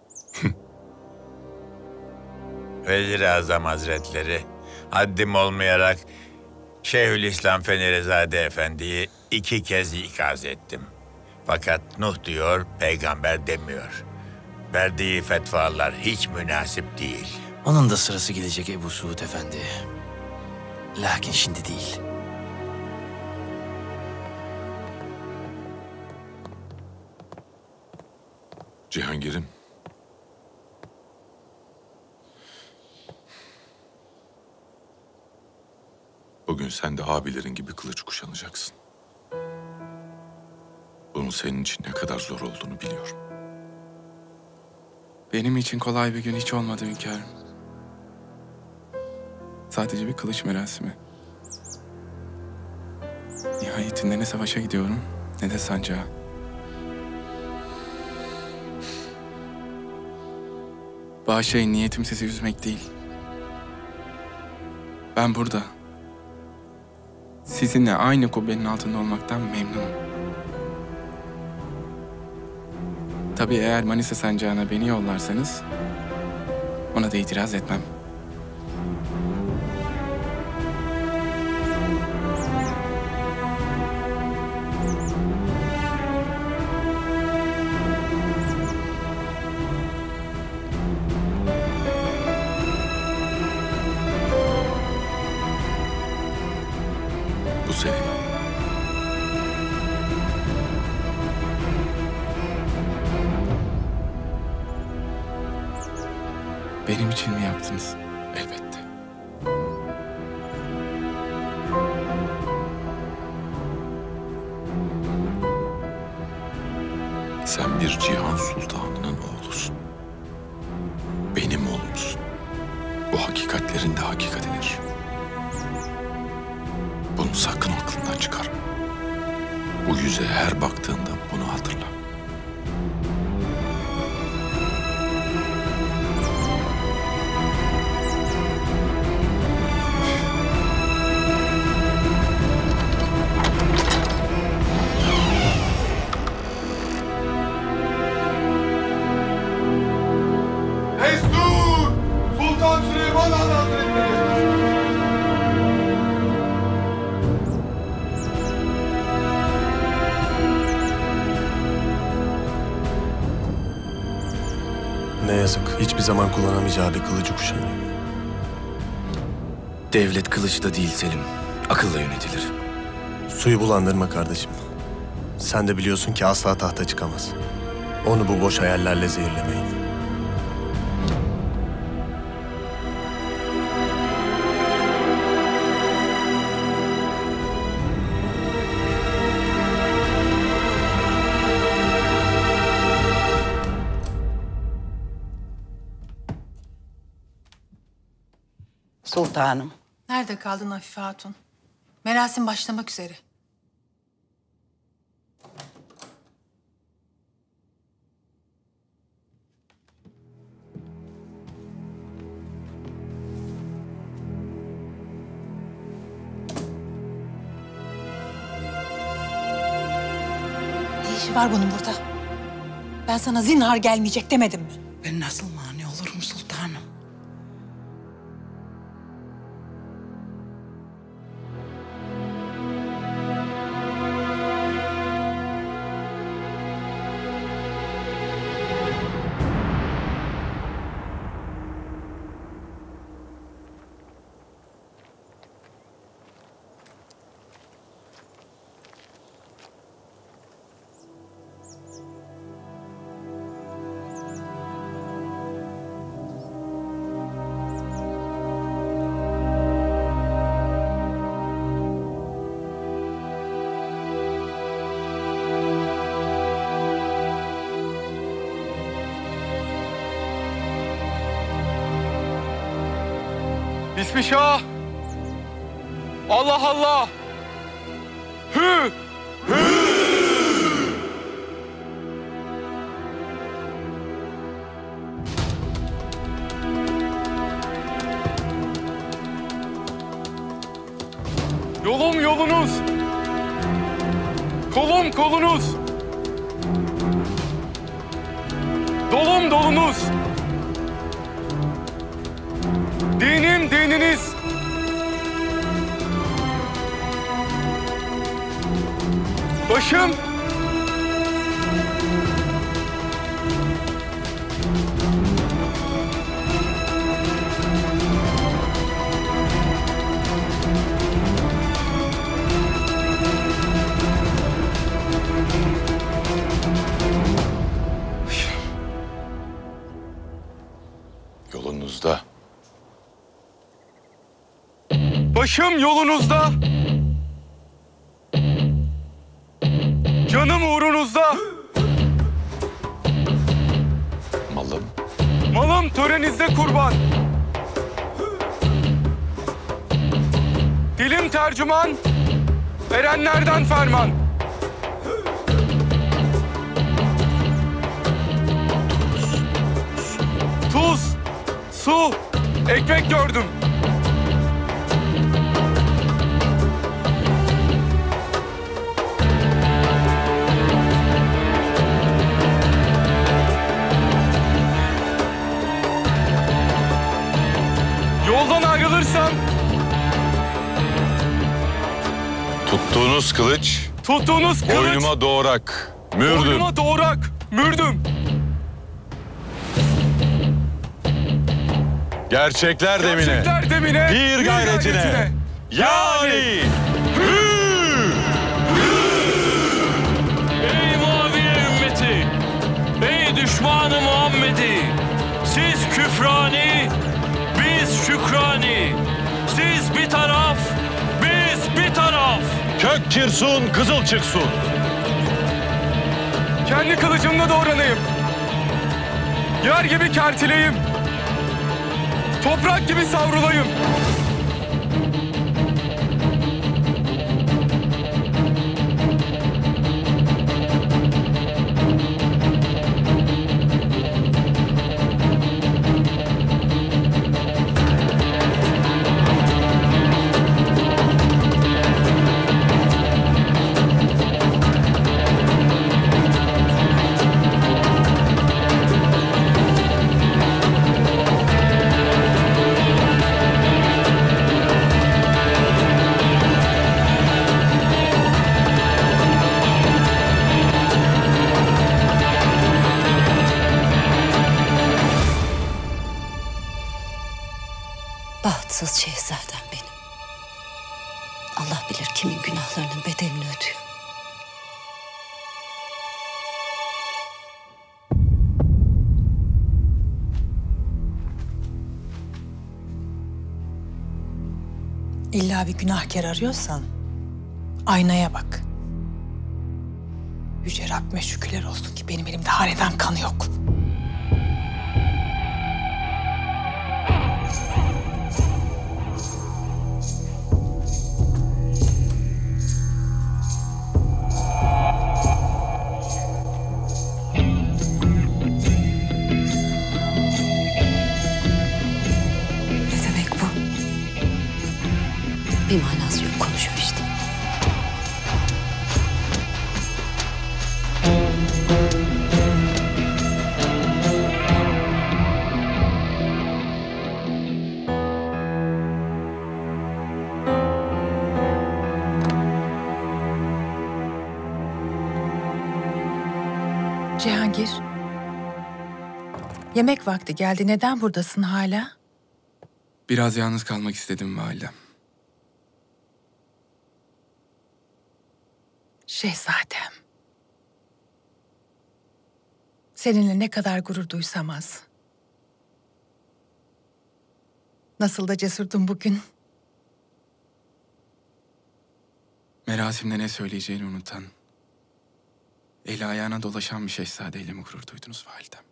Vezir-i Azam Hazretleri, haddim olmayarak Şeyhülislam Fenerizade Efendi'yi iki kez ikaz ettim. Fakat Nuh diyor, peygamber demiyor. Verdiği fetvalar hiç münasip değil. Onun da sırası gelecek Ebu Suud Efendi. Lakin şimdi değil. Cihangir'im. Bugün sen de abilerin gibi kılıç kuşanacaksın. Bunun senin için ne kadar zor olduğunu biliyorum. Benim için kolay bir gün hiç olmadı hünkârım. Sadece bir kılıç merasimi. Nihayetinde ne savaşa gidiyorum ne de sancağa. Bahşey, niyetim sizi üzmek değil. Ben burada sizinle aynı kubbenin altında olmaktan memnunum. Tabii eğer Manisa sancağına beni yollarsanız ona da itiraz etmem. Bu senin. Benim için mi yaptınız? Elbette. Sen bir Cihan Sultanı'nın oğlusun. hakikatlerinde hakikat inir. Bunu sakın aklından çıkarma. Bu yüze her baktığında bunu hatırla. Ne yazık, hiçbir zaman kullanamayacağı bir kılıcı kuşanıyor. Devlet kılıçla değil Selim, akılla yönetilir. Suyu bulandırma kardeşim. Sen de biliyorsun ki asla tahta çıkamaz. Onu bu boş hayallerle zehirlemeyin. Sultanım. Nerede kaldın Afife Hatun? Merasim başlamak üzere. Ne işi var bunun burada? Ben sana zinhar gelmeyecek demedim mi? Ben nasıl mani olurum sultanım? Bismillah. Allah Allah. Hü. Hü. Yolum yolunuz. Kolum kolunuz. Dolum dolunuz. Dinim dininiz. Başım. Yolunuzda. Başım yolunuzda, canım uğrunuzda, malım, malım töreninizde kurban, dilim tercüman, erenlerden ferman. Tuz, su, ekmek gördüm. Tuttuğunuz kılıç, tuttuğunuz kılıç, boynuma doğrak, mürdüm. Boynuma doğrak, mürdüm. Gerçekler, Gerçekler demine, demine, bir gayretine, gayretine. Yani. Hü! Hü! Ey mavi ümmeti, ey düşmanı Muhammed'i, siz küfrani, biz şükrani, siz bir taraf, biz bir taraf. Kök çıksın, kızıl çıksın. Kendi kılıcımla doğranayım. Yer gibi kertileyim. Toprak gibi savrulayım. Bahtsız şehzadem benim. Allah bilir kimin günahlarının bedelini ödüyor. İlla bir günahkar arıyorsan aynaya bak. Yüce Rabbime şükürler olsun ki benim elimde hanedan kanı yok. Bir manası yok, konuşuyor işte. Cihangir. Yemek vakti geldi. Neden buradasın hala? Biraz yalnız kalmak istedim validem. Şehzadem. Seninle ne kadar gurur duysam az. Nasıl da cesurdun bugün. Merasimde ne söyleyeceğini unutan, eli ayağına dolaşan bir şehzadeyle mi gurur duydunuz validem?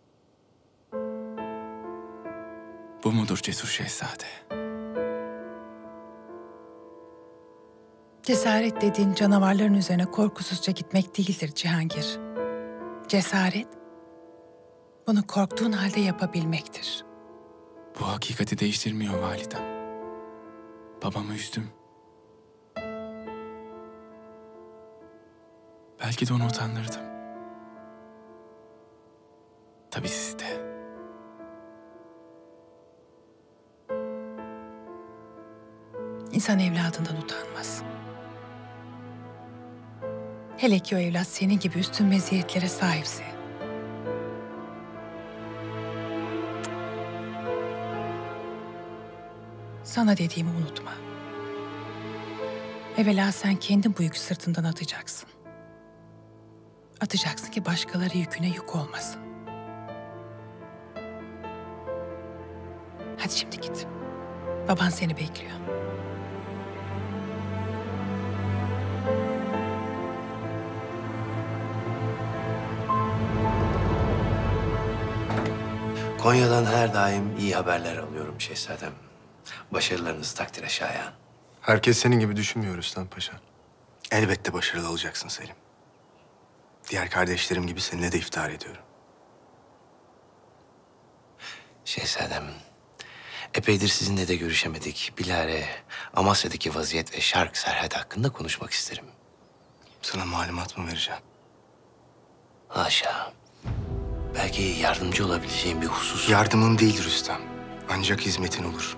Bu mudur cesur şehzade? Cesaret dediğin canavarların üzerine korkusuzca gitmek değildir Cihangir. Cesaret, bunu korktuğun halde yapabilmektir. Bu hakikati değiştirmiyor validem. Babamı üzdüm. Belki de onu utandırdım. Tabii siz de. İnsan evladından utanmaz. Hele ki o evlat senin gibi üstün meziyetlere sahipse. Sana dediğimi unutma. Evvela sen kendin bu yükü sırtından atacaksın. Atacaksın ki başkaları yüküne yük olmasın. Hadi şimdi git. Baban seni bekliyor. Konya'dan her daim iyi haberler alıyorum şehzadem. Başarılarınız takdire şayan. Herkes senin gibi düşünmüyor Rüstem Paşa. Elbette başarılı olacaksın Selim. Diğer kardeşlerim gibi seninle de iftihar ediyorum. Şehzadem, epeydir sizinle de görüşemedik. Bilare Amasya'daki vaziyet ve Şark Serhad hakkında konuşmak isterim. Sana malumat mı vereceğim? Haşa. Belki yardımcı olabileceğim bir husus... Yardımın değil Rüstem. Ancak hizmetin olur.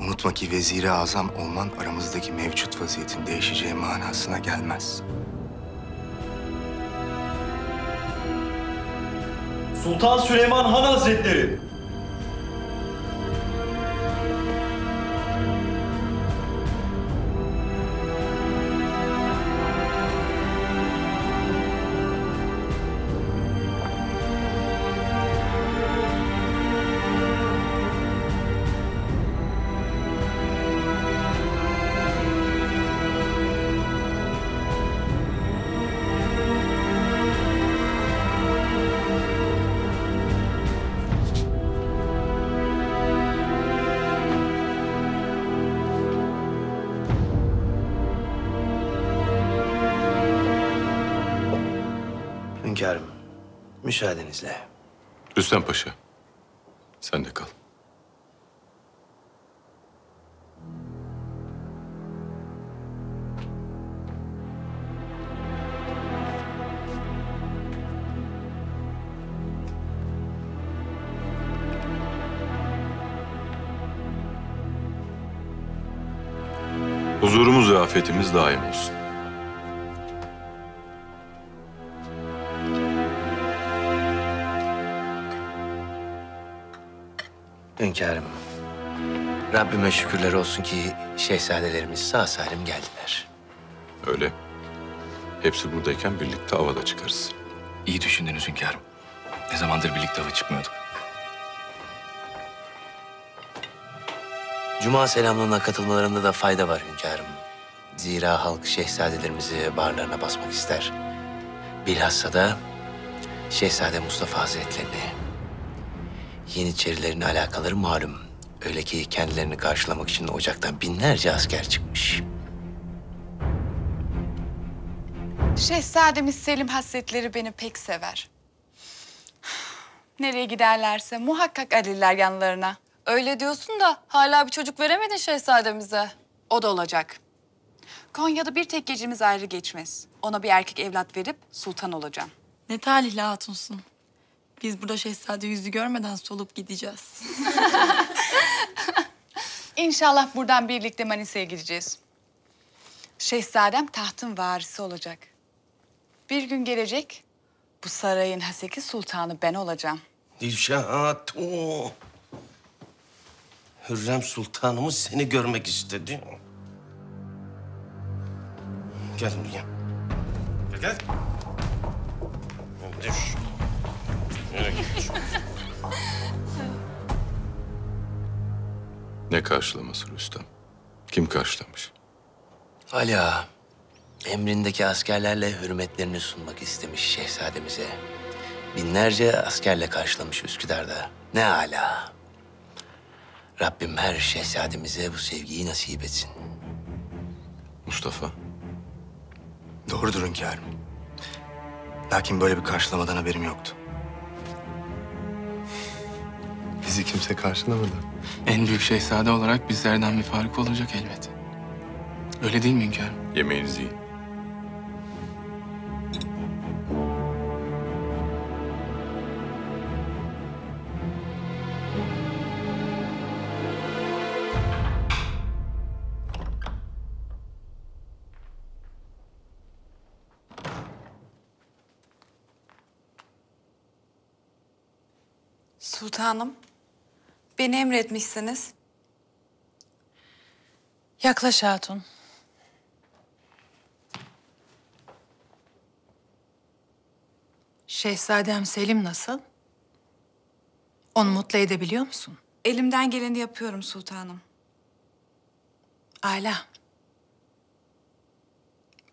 Unutma ki Vezir-i Azam olman aramızdaki mevcut vaziyetin değişeceği manasına gelmez. Sultan Süleyman Han Hazretleri! Hünkârım, müsaadenizle. Rüstem Paşa, sen de kal. Huzurumuz ve afiyetimiz daim olsun. Hünkârım, Rabbime şükürler olsun ki şehzadelerimiz sağ salim geldiler. Öyle. Hepsi buradayken birlikte avada çıkarız. İyi düşündünüz hünkârım. Ne zamandır birlikte ava çıkmıyorduk. Cuma selamlığına katılmalarında da fayda var hünkârım. Zira halk şehzadelerimizi bağırlarına basmak ister. Bilhassa da Şehzade Mustafa Hazretlerini. Yeniçerilerin alakaları malum. Öyle ki kendilerini karşılamak için ocaktan binlerce asker çıkmış. Şehzademiz Selim Hazretleri beni pek sever. Nereye giderlerse muhakkak alırlar yanlarına. Öyle diyorsun da hala bir çocuk veremedin şehzademize. O da olacak. Konya'da bir tek gecemiz ayrı geçmez. Ona bir erkek evlat verip sultan olacağım. Ne talihli hatunsun. Biz burada şehzade yüzü görmeden solup gideceğiz. İnşallah buradan birlikte Manisa'ya gideceğiz. Şehzadem tahtın varisi olacak. Bir gün gelecek, bu sarayın Haseki Sultanı ben olacağım. Dilşat, o. Hürrem Sultanımız seni görmek istedi. Gel buraya. Gel, gel. Düş. Ne karşılaması Rüstem? Kim karşılamış? Ali Ağa, emrindeki askerlerle hürmetlerini sunmak istemiş şehzademize. Binlerce askerle karşılamış Üsküdar'da. Ne âlâ. Rabbim her şehzademize bu sevgiyi nasip etsin. Mustafa. Doğrudur hünkârım. Lakin böyle bir karşılamadan haberim yoktu. Bizi kimse karşılamadı. En büyük şehzade olarak bizlerden bir farkı olacak elbet. Öyle değil mi hünkârım? Yemeğinizi yiyin. Sultanım, beni emretmişsiniz. Yaklaş hatun. Şehzadem Selim nasıl? Onu mutlu edebiliyor musun? Elimden geleni yapıyorum sultanım. Âlâ.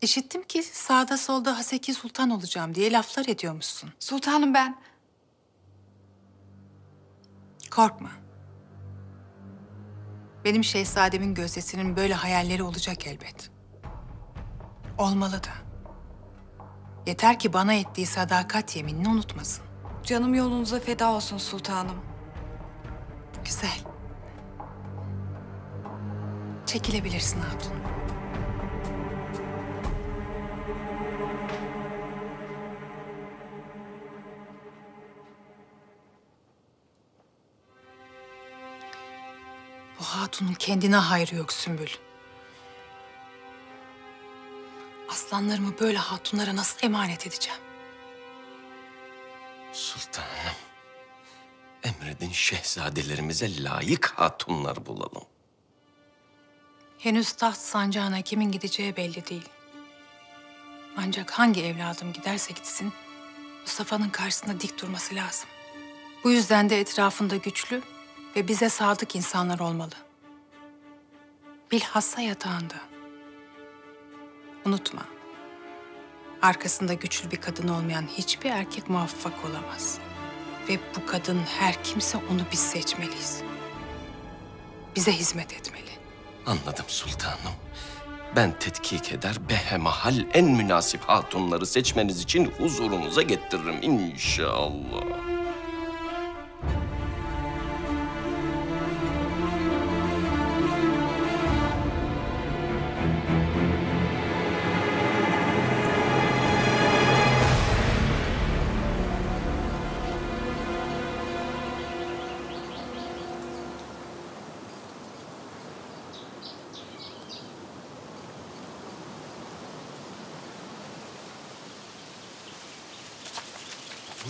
İşittim ki sağda solda Haseki Sultan olacağım diye laflar ediyormuşsun. Sultanım ben... Korkma. Benim şehzademin gözdesinin böyle hayalleri olacak elbet. Olmalı da. Yeter ki bana ettiği sadakat yeminini unutmasın. Canım yolunuza feda olsun sultanım. Güzel. Çekilebilirsin hatun. Bu hatunun kendine hayrı yok Sümbül. Aslanlarımı böyle hatunlara nasıl emanet edeceğim? Sultanım, emredin şehzadelerimize layık hatunlar bulalım. Henüz taht sancağına kimin gideceği belli değil. Ancak hangi evladım giderse gitsin, Mustafa'nın karşısında dik durması lazım. Bu yüzden de etrafında güçlü ve bize sadık insanlar olmalı. Bilhassa yatağında. Unutma, arkasında güçlü bir kadın olmayan hiçbir erkek muvaffak olamaz. Ve bu kadın her kimse onu biz seçmeliyiz. Bize hizmet etmeli. Anladım sultanım. Ben tetkik eder, behemahal en münasip hatunları seçmeniz için huzurunuza getiririm inşallah.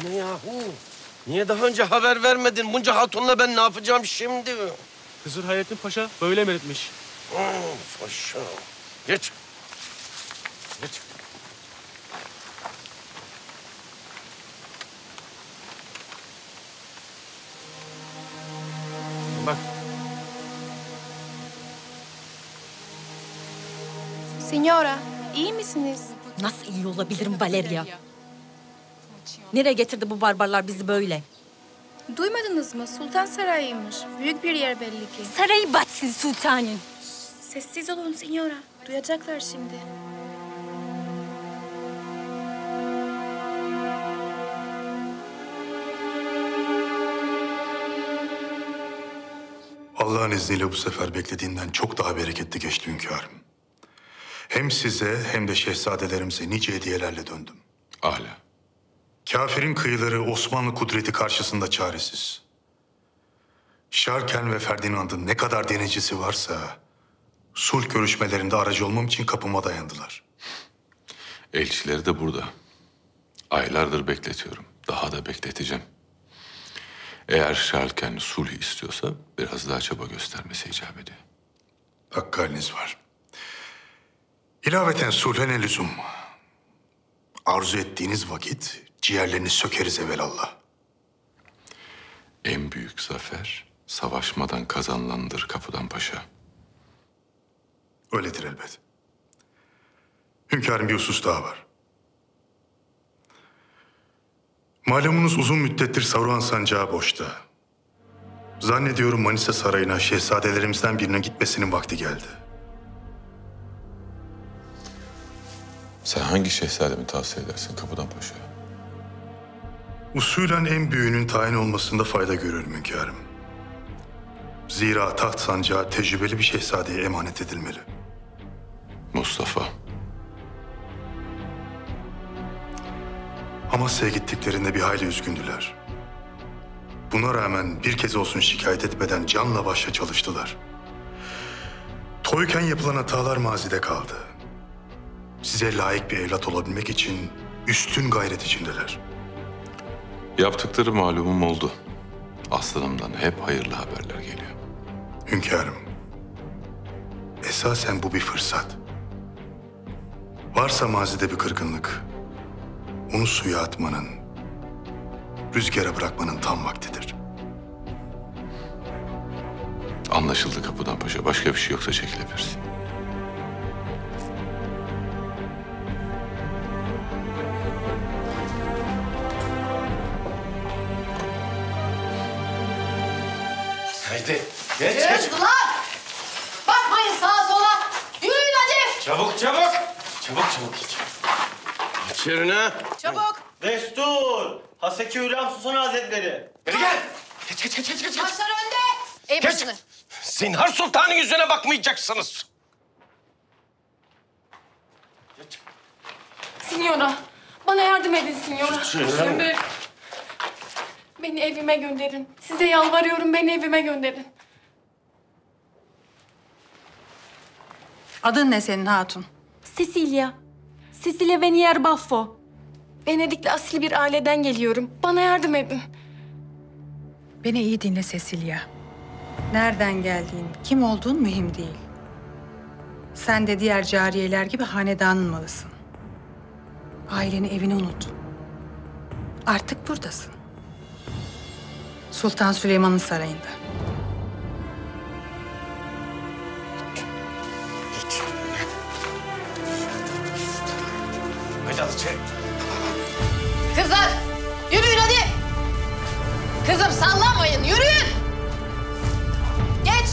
Ne yahu? Niye daha önce haber vermedin? Bunca hatunla ben ne yapacağım şimdi? Hızır Hayrettin Paşa böyle emretmiş. Of paşa. Geç. Geç. Bak. Signora, iyi misiniz? Nasıl iyi olabilirim Valeria? Nereye getirdi bu barbarlar bizi böyle? Duymadınız mı? Sultan Sarayı'ymış. Büyük bir yer belli ki. Sarayı batsın sultanın. Sessiz olun signora. Duyacaklar şimdi. Allah'ın izniyle bu sefer beklediğinden çok daha bereketli geçti hünkârım. Hem size hem de şehzadelerimize nice hediyelerle döndüm. Âlâ. Kafirin kıyıları Osmanlı kudreti karşısında çaresiz. Şarken ve Ferdinand'ın ne kadar denecisi varsa sulh görüşmelerinde aracı olmam için kapıma dayandılar. Elçileri de burada. Aylardır bekletiyorum. Daha da bekleteceğim. Eğer Şarken sulh istiyorsa biraz daha çaba göstermesi icap ediyor. Hakkı haliniz var. İlaveten sulhe ne lüzum? Arzu ettiğiniz vakit ciğerlerini sökeriz evelallah. En büyük zafer savaşmadan kazanılandır Kapıdan Paşa. Öyledir elbet. Hünkârım bir husus daha var. Malumunuz uzun müddettir Saruhan sancağı boşta. Zannediyorum Manisa Sarayı'na şehzadelerimizden birine gitmesinin vakti geldi. Sen hangi şehzademi tavsiye edersin Kapıdan Paşa? Usulen en büyüğünün tayin olmasında fayda görüyorum hünkârım. Zira taht sancağı tecrübeli bir şehzadeye emanet edilmeli. Mustafa. Amasya'ya gittiklerinde bir hayli üzgündüler. Buna rağmen bir kez olsun şikayet etmeden canla başla çalıştılar. Toyken yapılan hatalar mazide kaldı. Size layık bir evlat olabilmek için üstün gayret içindeler. Yaptıkları malumum oldu. Aslanımdan hep hayırlı haberler geliyor. Hünkârım, esasen bu bir fırsat. Varsa mazide bir kırgınlık, onu suya atmanın, rüzgara bırakmanın tam vaktidir. Anlaşıldı Kapıdan Paşa. Başka bir şey yoksa çekilebilirsin. Geç, geç, geç. Bakmayın sağa sola. Yürüyün hadi. Çabuk, çabuk. Çabuk, çabuk. Geç yerine. Çabuk. Destur. Haseki Hürrem Susun Hazretleri. Gel, gel. Geç, geç, geç, geç, geç. Başlar önde. Ey başını. Zinhar Sultan'ın yüzüne bakmayacaksınız. Geç. Signora, bana yardım edin Signora. Şimdi. Beni evime gönderin. Size yalvarıyorum, beni evime gönderin. Adın ne senin hatun? Cecilia. Cecilia Venier Baffo. Venedikli asil bir aileden geliyorum. Bana yardım edin. Beni iyi dinle Cecilia. Nereden geldiğin, kim olduğun mühim değil. Sen de diğer cariyeler gibi hanedanın malısın. Aileni, evini unut. Artık buradasın. Sultan Süleyman'ın sarayında. Geç. Haydi çek. Kızlar, yürüyün hadi. Kızım sallanmayın, yürüyün. Geç.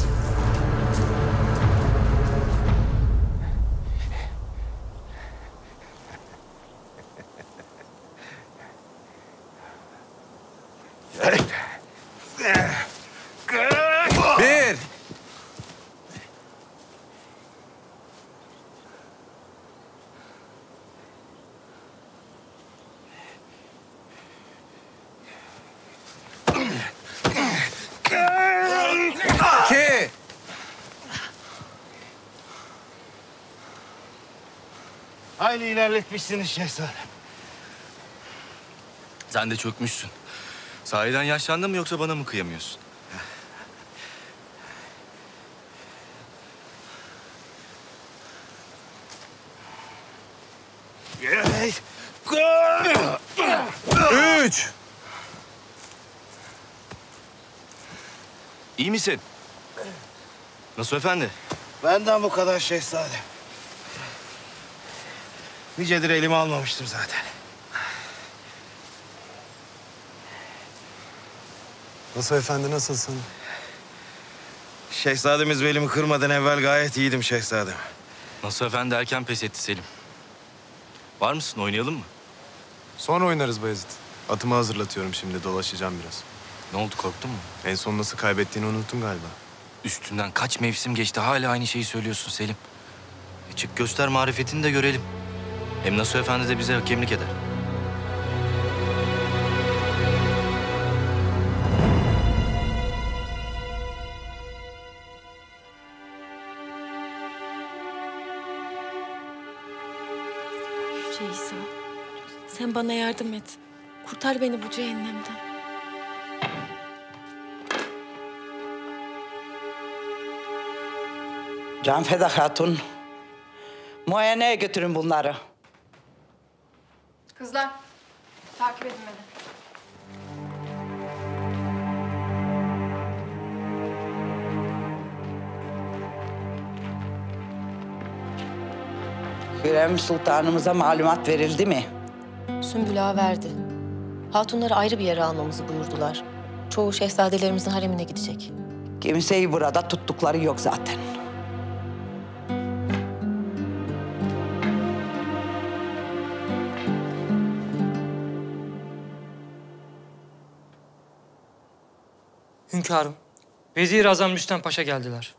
Hayli ilerletmişsiniz şehzadem. Sen de çökmüşsün. Sahiden yaşlandın mı yoksa bana mı kıyamıyorsun? Üç! İyi misin? Nasıl efendi? Benden bu kadar şehzadem. Nicedir elime almamıştım zaten. Nasıl efendi, nasılsın? Şehzademiz belimi kırmadan evvel gayet iyiydim şehzadem. Nasıl efendi erken pes etti Selim. Var mısın, oynayalım mı? Sonra oynarız Bayezid. Atımı hazırlatıyorum şimdi, dolaşacağım biraz. Ne oldu, korktun mu? En son nasıl kaybettiğini unuttun galiba. Üstünden kaç mevsim geçti, hala aynı şeyi söylüyorsun Selim. E çık göster marifetini de görelim. Hem Nasuh Efendi de bize hakemlik eder. Yüce İsa, sen bana yardım et. Kurtar beni bu cehennemden. Canfeda Hatun, muayeneye götürün bunları. Kızlar, takip edin beni. Hürrem Sultanımıza malumat verildi mi? Sümbül Ağa verdi. Hatunları ayrı bir yere almamızı buyurdular. Çoğu şehzadelerimizin haremine gidecek. Kimseyi burada tuttukları yok zaten. Hünkârım, Vezir-i Azam Rüstem Paşa geldiler.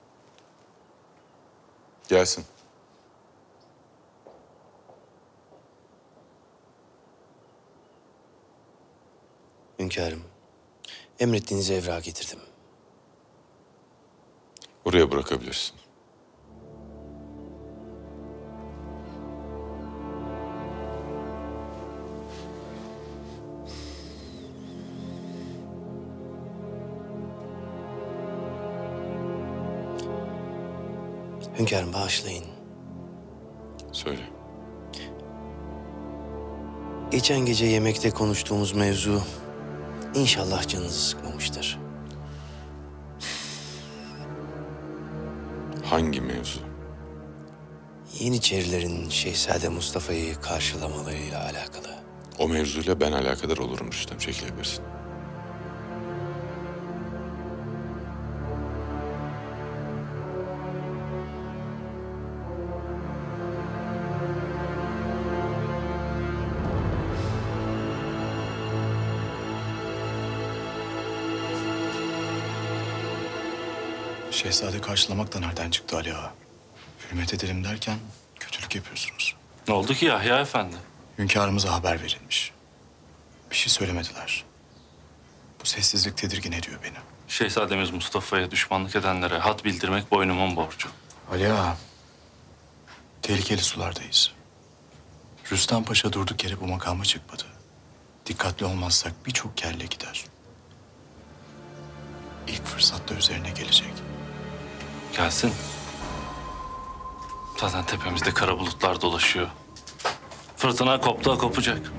Gelsin. Hünkârım, emrettiğiniz evrağı getirdim. Oraya bırakabilirsin. Hünkârım, bağışlayın. Söyle. Geçen gece yemekte konuştuğumuz mevzu inşallah canınızı sıkmamıştır. Hangi mevzu? Yeniçerilerin Şehzade Mustafa'yı karşılamalarıyla alakalı. O mevzuyla ben alakadar olurum Rüstem, çekilebilirsin. Şehzade karşılamak da nereden çıktı Ali Ağa? Hürmet edelim derken kötülük yapıyorsunuz. Ne oldu ki Yahya Efendi? Hünkârımıza haber verilmiş. Bir şey söylemediler. Bu sessizlik tedirgin ediyor beni. Şehzademiz Mustafa'ya düşmanlık edenlere hat bildirmek boynumun borcu. Ali Ağa, tehlikeli sulardayız. Rüstem Paşa durduk yere bu makama çıkmadı. Dikkatli olmazsak birçok kelle gider. İlk fırsatta üzerine gelecek. Gelsin. Zaten tepemizde kara bulutlar dolaşıyor. Fırtına koptu kopacak.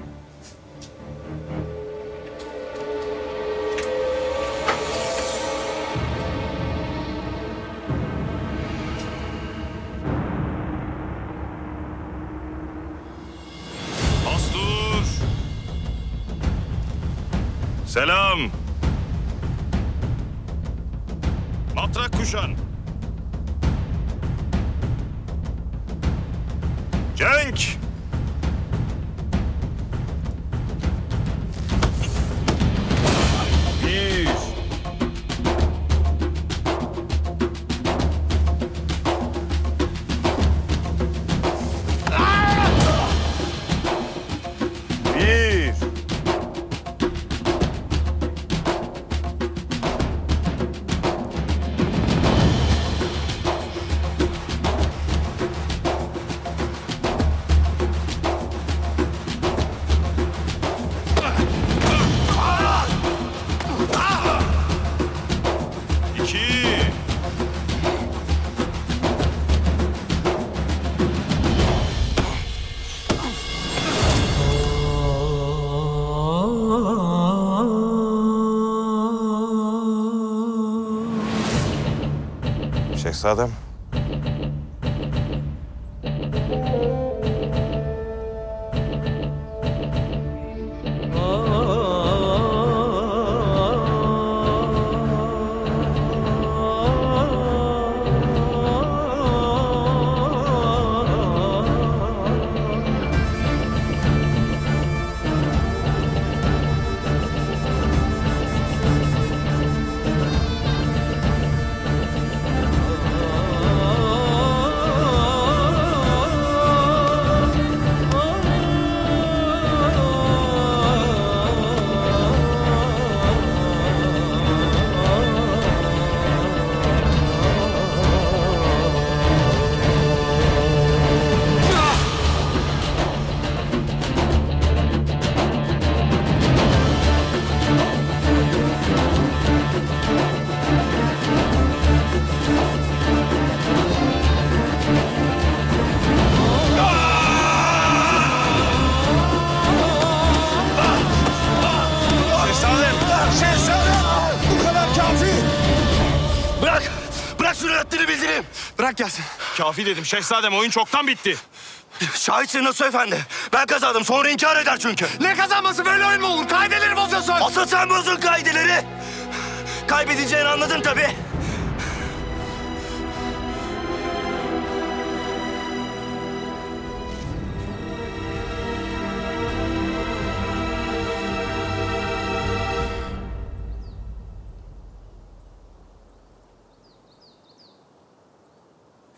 Astur! Selam! Matrak kuşan! Cenk! Bir! Bir! Şehzadem. Gelsin. Kafi dedim şehzadem, oyun çoktan bitti. Şahitsin Nasuh Efendi. Ben kazandım, sonra inkar eder çünkü. Ne kazanması, böyle oyun mu olur? Kaideleri bozuyorsun. Asıl sen bozdun kaideleri. Kaybedeceğini anladın tabii.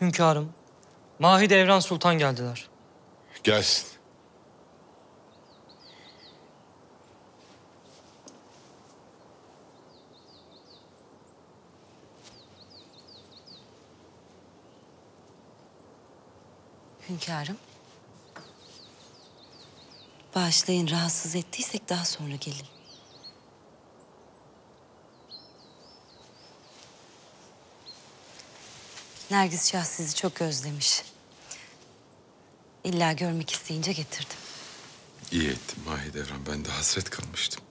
Hünkârım, Mahidevran Sultan geldiler. Gelsin. Hünkârım. Bağışlayın, rahatsız ettiysek daha sonra gelin. Nergis Şah sizi çok özlemiş. İlla görmek isteyince getirdim. İyi ettin Mahidevran, ben de hasret kalmıştım.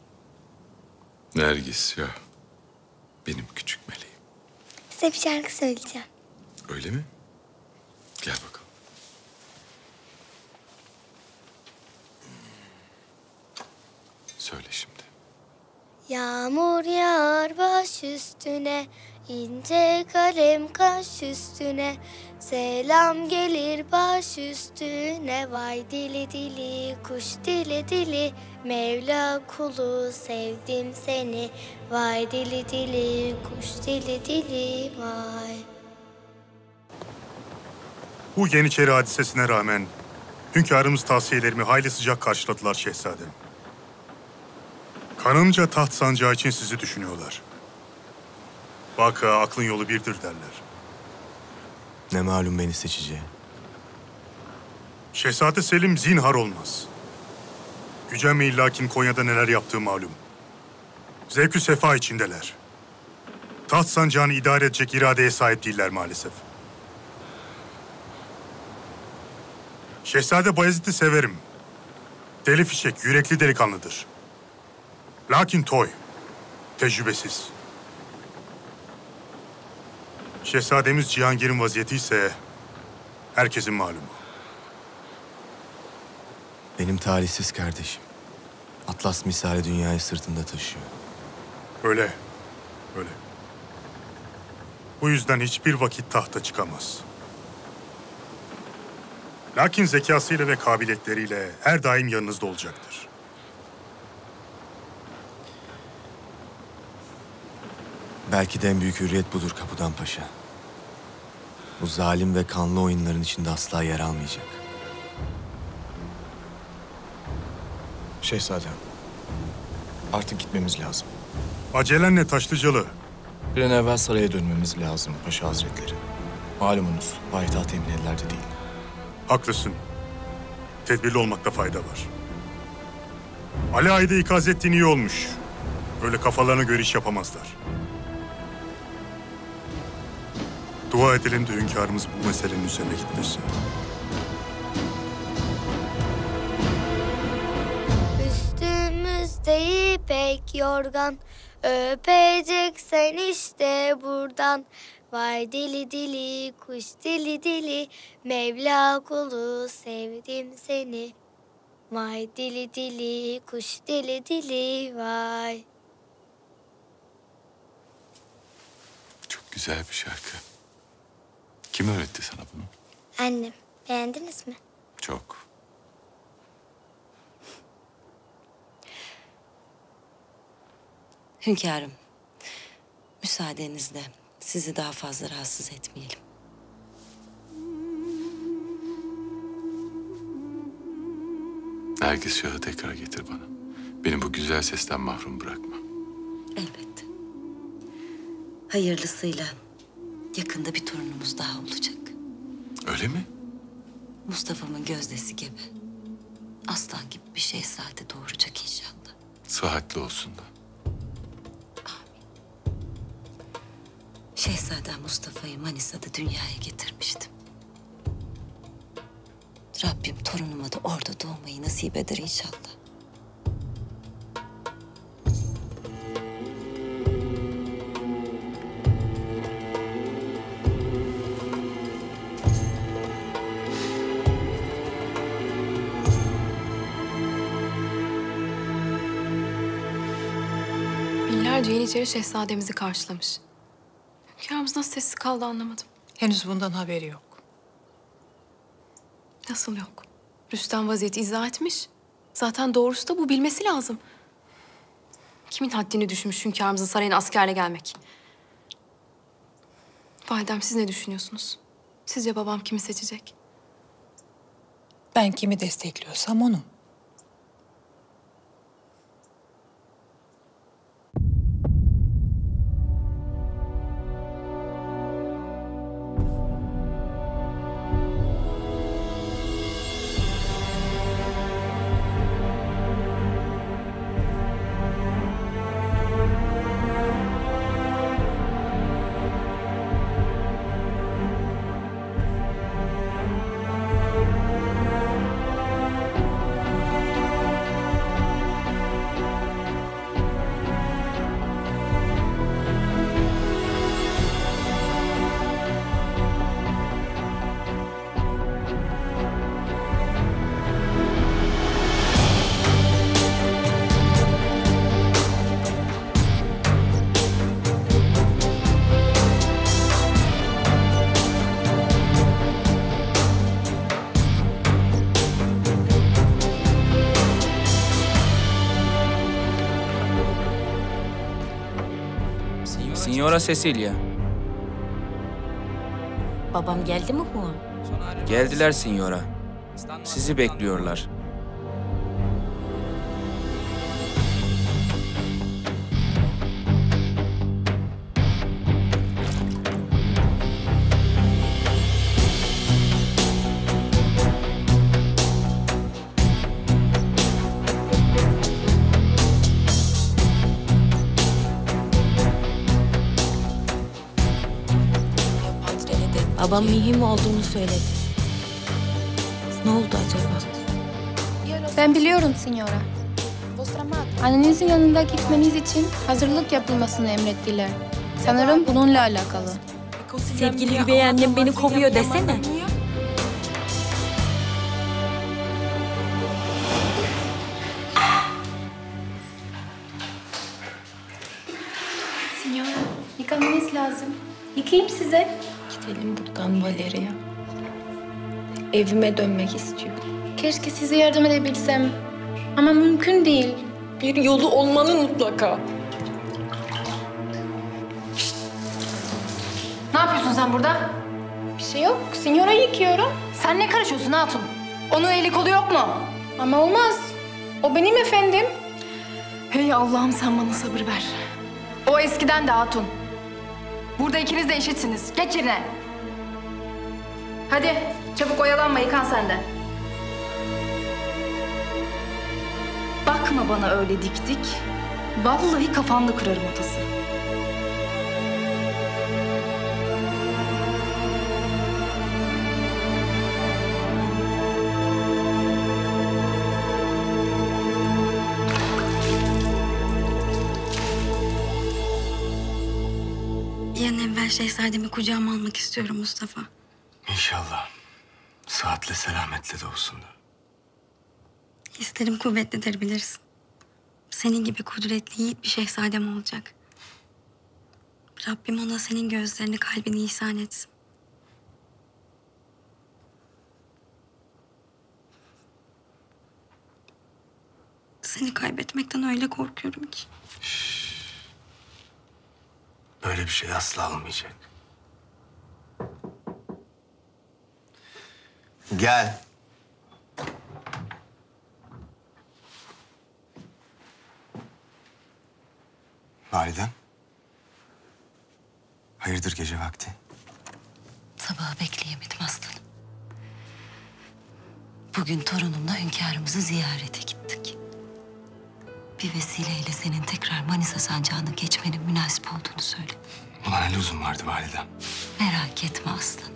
Nergis Şah, benim küçük meleğim. Size bir şarkı söyleyeceğim. Öyle mi? Gel bakalım. Söyle şimdi. Yağmur yağar baş üstüne, İnce kalem kaş üstüne, selam gelir baş üstüne. Vay dili dili kuş dili dili, Mevla kulu sevdim seni. Vay dili dili kuş dili dili vay. Bu Yeniçeri hadisesine rağmen hünkârımız tavsiyelerimi hayli sıcak karşıladılar şehzadem. Kanımca taht sancağı için sizi düşünüyorlar. Vaka aklın yolu birdir derler. Ne malum beni seçeceği. Şehzade Selim zinhar olmaz. Gücenme illakin Konya'da neler yaptığı malum. Zevk-ü sefa içindeler. Taht sancağını idare edecek iradeye sahip değiller maalesef. Şehzade Bayezid'i severim. Deli fişek, yürekli delikanlıdır. Lakin toy, tecrübesiz. Şehzademiz Cihangir'in vaziyeti ise herkesin malumu. Benim talihsiz kardeşim. Atlas misali dünyayı sırtında taşıyor. Öyle, öyle. Bu yüzden hiçbir vakit tahta çıkamaz. Lakin zekasıyla ve kabiliyetleriyle her daim yanınızda olacaktır. Belki de en büyük hürriyet budur Kapıdan Paşa. Bu zalim ve kanlı oyunların içinde asla yer almayacak. Şehzadem, artık gitmemiz lazım. Acelen ne Taşlıcalı? Bir an evvel saraya dönmemiz lazım Paşa Hazretleri. Malumunuz payitaht emin ellerde değil. Haklısın. Tedbirli olmakta fayda var. Ali Ağa'yı da ikaz ettiğin iyi olmuş. Öyle kafalarına göre iş yapamazlar. Dua edelim de hünkârımız bu meselenin üzerine gitmesin. Üstümüzde ipek yorgan, öpeceksen işte buradan. Vay deli deli kuş deli deli, Mevla kulu sevdim seni. Vay deli deli kuş deli deli vay. Çok güzel bir şarkı. Kim öğretti sana bunu? Annem. Beğendiniz mi? Çok. Hünkârım, müsaadenizle sizi daha fazla rahatsız etmeyelim. Nergis Şah'ı tekrar getir bana. Beni bu güzel sesten mahrum bırakma. Elbette. Hayırlısıyla yakında bir torunumuz daha olacak. Öyle mi? Mustafa'mın gözdesi gibi. Aslan gibi bir şehzade doğuracak inşallah. Sıhhatli olsun da. Şehzadem Mustafa'yı Manisa'da dünyaya getirmiştim. Rabbim torunuma da orada doğmayı nasip eder inşallah. Binlerce Yeniçeri şehzademizi karşılamış. Hünkârımız nasıl sessiz kaldı anlamadım. Henüz bundan haberi yok. Nasıl yok? Rüstem vaziyeti izah etmiş. Zaten doğrusu da bu, bilmesi lazım. Kimin haddini düşmüş hünkârımızın sarayına askerle gelmek? Validem, siz ne düşünüyorsunuz? Sizce babam kimi seçecek? Ben kimi destekliyorsam onu. Signora Cecilia. Babam geldi mi Juan? Geldiler Signora. Sizi bekliyorlar. Babam mühim olduğunu söyledi. Ne oldu acaba? Ben biliyorum Signora. Annenizin yanında gitmeniz için hazırlık yapılmasını emrettiler. Sanırım bununla alakalı. Sevgili Hübey annem beni kovuyor desene. Signora, yıkamanız lazım. Yıkayayım size. Gidelim buradan Valeria. Evime dönmek istiyorum. Keşke size yardım edebilsem. Ama mümkün değil. Bir yolu olmalı mutlaka. Ne yapıyorsun sen burada? Bir şey yok. Signora yıkıyorum. Sen ne karışıyorsun hatun? Onun eli kolu yok mu? Ama olmaz. O benim efendim. Hey Allah'ım, sen bana sabır ver. O eskiden de hatun. Burada ikiniz de eşitsiniz. Geç yerine. Hadi çabuk oyalanma, yıkan sen de. Bakma bana öyle dik dik. Vallahi kafanla kırarım atası. şehzademi kucağıma almak istiyorum Mustafa. İnşallah. Sıhhatle selametle de olsun da. Hislerim kuvvetlidir bilirsin. Senin gibi kudretli yiğit bir şehzadem olacak. Rabbim ona senin gözlerini, kalbini ihsan etsin. Seni kaybetmekten öyle korkuyorum ki. Şşş. Böyle bir şey asla olmayacak. Gel. Validem. Hayırdır gece vakti? Sabaha bekleyemedim aslanım. Bugün torunumla hünkârımızı ziyarete gittik. Bir vesileyle senin tekrar Manisa sancağını geçmenin münasip olduğunu söyle. Buna ne lüzum vardı validem? Merak etme aslanım.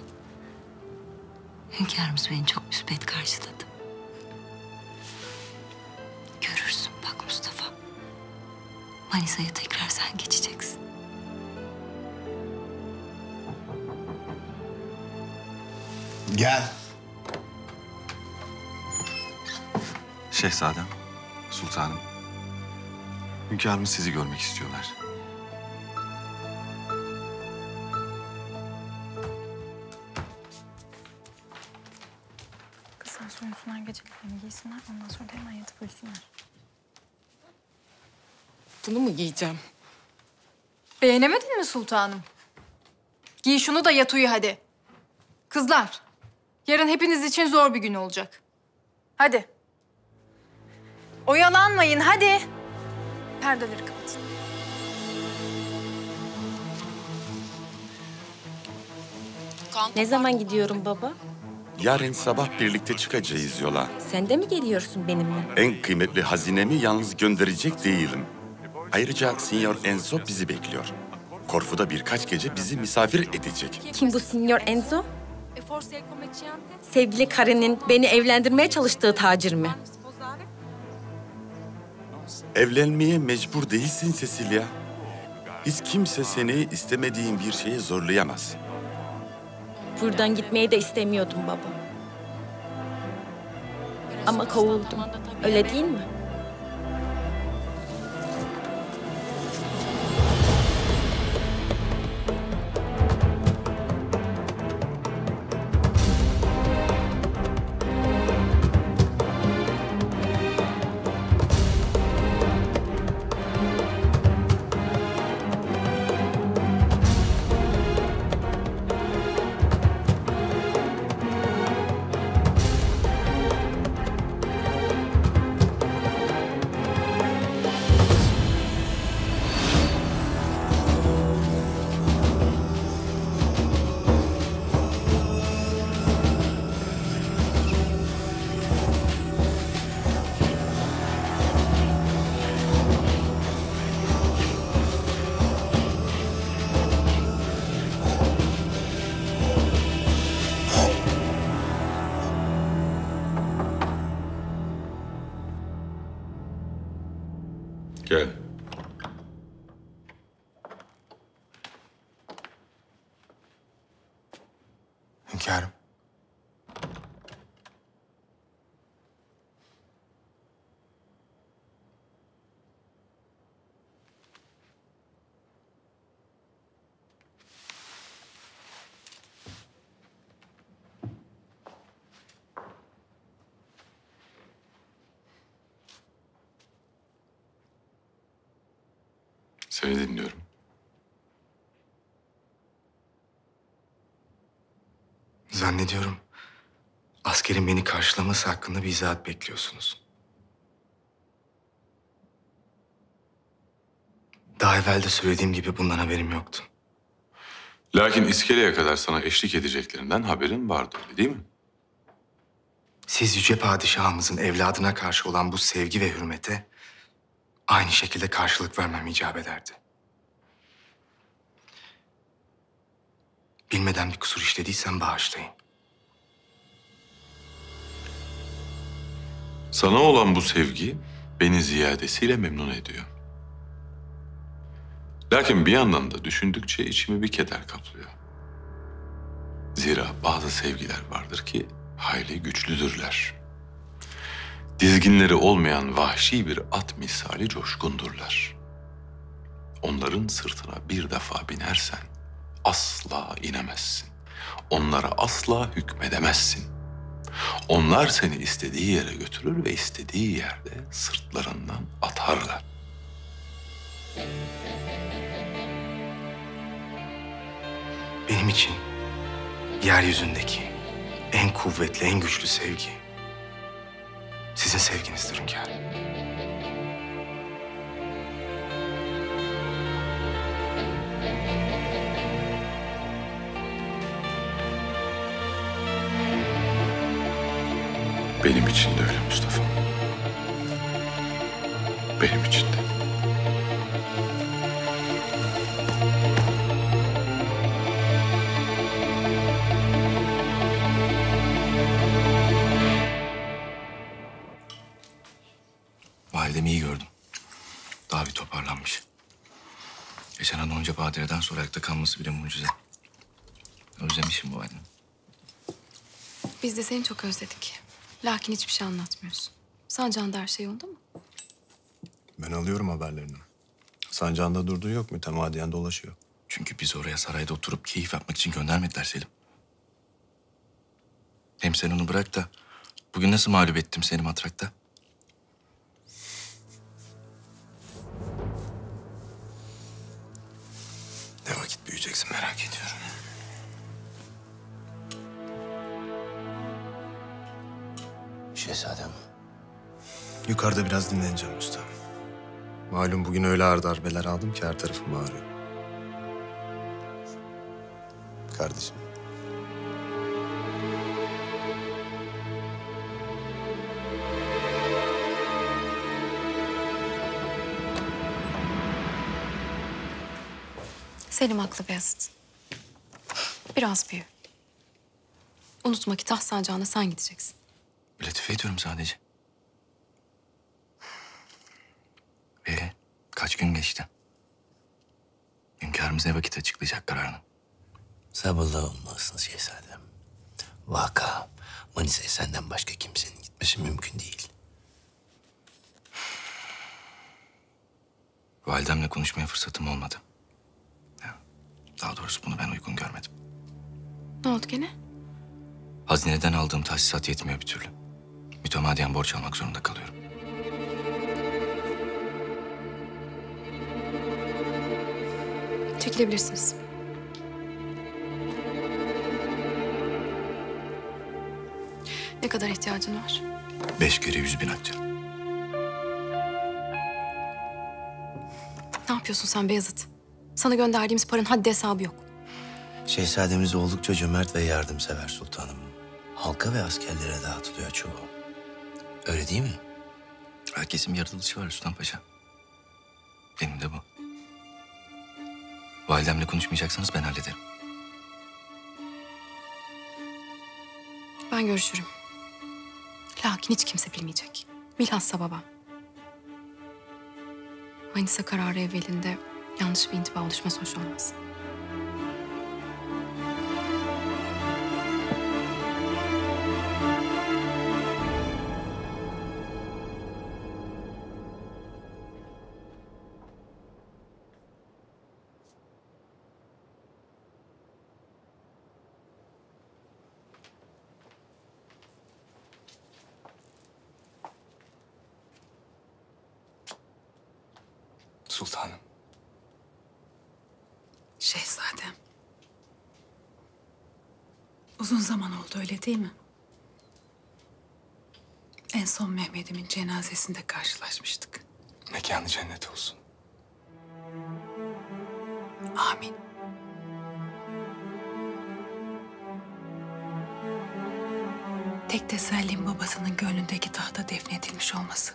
Hünkârımız beni çok müsbet karşıladı. Görürsün bak Mustafa. Manisa'ya tekrar sen geçeceksin. Gel. Şehzadem, sultanım. Hünkârımız sizi görmek istiyorlar. Kızlar soyunsunlar, geceliklerini giysinler. Ondan sonra da hemen yatıp uyusunlar. Bunu mu giyeceğim? Beğenemedin mi sultanım? Giy şunu da yat uyu hadi. Kızlar, yarın hepiniz için zor bir gün olacak. Hadi. Oyalanmayın hadi. Perdeleri kapatın. Ne zaman gidiyorum baba? Yarın sabah birlikte çıkacağız yola. Sen de mi geliyorsun benimle? En kıymetli hazinemi yalnız gönderecek değilim. Ayrıca Sinyor Enzo bizi bekliyor. Korfu'da birkaç gece bizi misafir edecek. Kim bu Sinyor Enzo? Sevgili Karen'in beni evlendirmeye çalıştığı tacir mi? Evlenmeye mecbur değilsin Cecilia. Hiç kimse seni istemediğin bir şeye zorlayamaz. Buradan gitmeyi de istemiyordum baba. Ama kovuldum. Öyle değil mi? Gel. Hünkârım. Seni dinliyorum. Zannediyorum askerin beni karşılaması hakkında bir izahat bekliyorsunuz. Daha evvel de söylediğim gibi bundan haberim yoktu. Lakin iskeleye kadar sana eşlik edeceklerinden haberin vardı, öyle değil mi? Siz yüce padişahımızın evladına karşı olan bu sevgi ve hürmete aynı şekilde karşılık vermem icap ederdi. Bilmeden bir kusur işlediysem bağışlayın. Sana olan bu sevgi beni ziyadesiyle memnun ediyor. Lakin bir yandan da düşündükçe içimi bir keder kaplıyor. Zira bazı sevgiler vardır ki hayli güçlüdürler. Dizginleri olmayan vahşi bir at misali coşkundurlar. Onların sırtına bir defa binersen asla inemezsin. Onlara asla hükmedemezsin. Onlar seni istediği yere götürür ve istediği yerde sırtlarından atarlar. Benim için yeryüzündeki en kuvvetli, en güçlü sevgi sizin sevginizdir hünkârım. Benim için de öyle Mustafa. Benim için de. Validemi iyi gördüm. Daha bir toparlanmış. Geçen an onca badireden sonra ayakta kalması bile mucize. Özlemişim bu validemi. Biz de seni çok özledik. Lakin hiçbir şey anlatmıyorsun. Sancağında her şey oldu mu? Ben alıyorum haberlerini. Sancağında durduğu yok, mütemadiyen dolaşıyor. Çünkü biz oraya sarayda oturup keyif yapmak için göndermediler Selim. Hem sen onu bırak da bugün nasıl mağlup ettim seni matrakta? Ne vakit büyüyeceksin merak ediyorum. Şehzadem. Yukarıda biraz dinleneceğim usta. Malum bugün öyle ağır darbeler aldım ki her tarafım ağrıyor. Kardeşim. Selim haklı Beyazıt. Biraz büyü. Unutma ki taht sancağına sen gideceksin. Latife ediyorum sadece. Ve kaç gün geçti? Hünkârımız ne vakit açıklayacak kararını? Sabırlı olmalısınız şehzadem. Vaka Manisa'ya senden başka kimsenin gitmesi mümkün değil. Validemle konuşmaya fırsatım olmadı. Daha doğrusu bunu ben uygun görmedim. Ne oldu gene? Hazineden aldığım tahsisat yetmiyor bir türlü. Mütemadiyen borç almak zorunda kalıyorum. Çekilebilirsiniz. Ne kadar ihtiyacın var? Beş kere yüz bin akçe. Ne yapıyorsun sen Beyazıt? Sana gönderdiğimiz paranın haddi hesabı yok. Şehzademiz oldukça cömert ve yardımsever sultanım. Halka ve askerlere dağıtılıyor çoğu. Öyle değil mi? Herkesin bir yaratılışı var Sultan Paşa. Benim de bu. Validemle konuşmayacaksanız ben hallederim. Ben görüşürüm. Lakin hiç kimse bilmeyecek. Bilhassa babam. Manisa kararı evvelinde yanlış bir intiba oluşması hoş olmaz. Sultanım. Şehzadem. Uzun zaman oldu öyle değil mi? En son Mehmet'imin cenazesinde karşılaşmıştık. Mekanı cennet olsun. Amin. Tek tesellim babasının gönlündeki tahta defnedilmiş olması.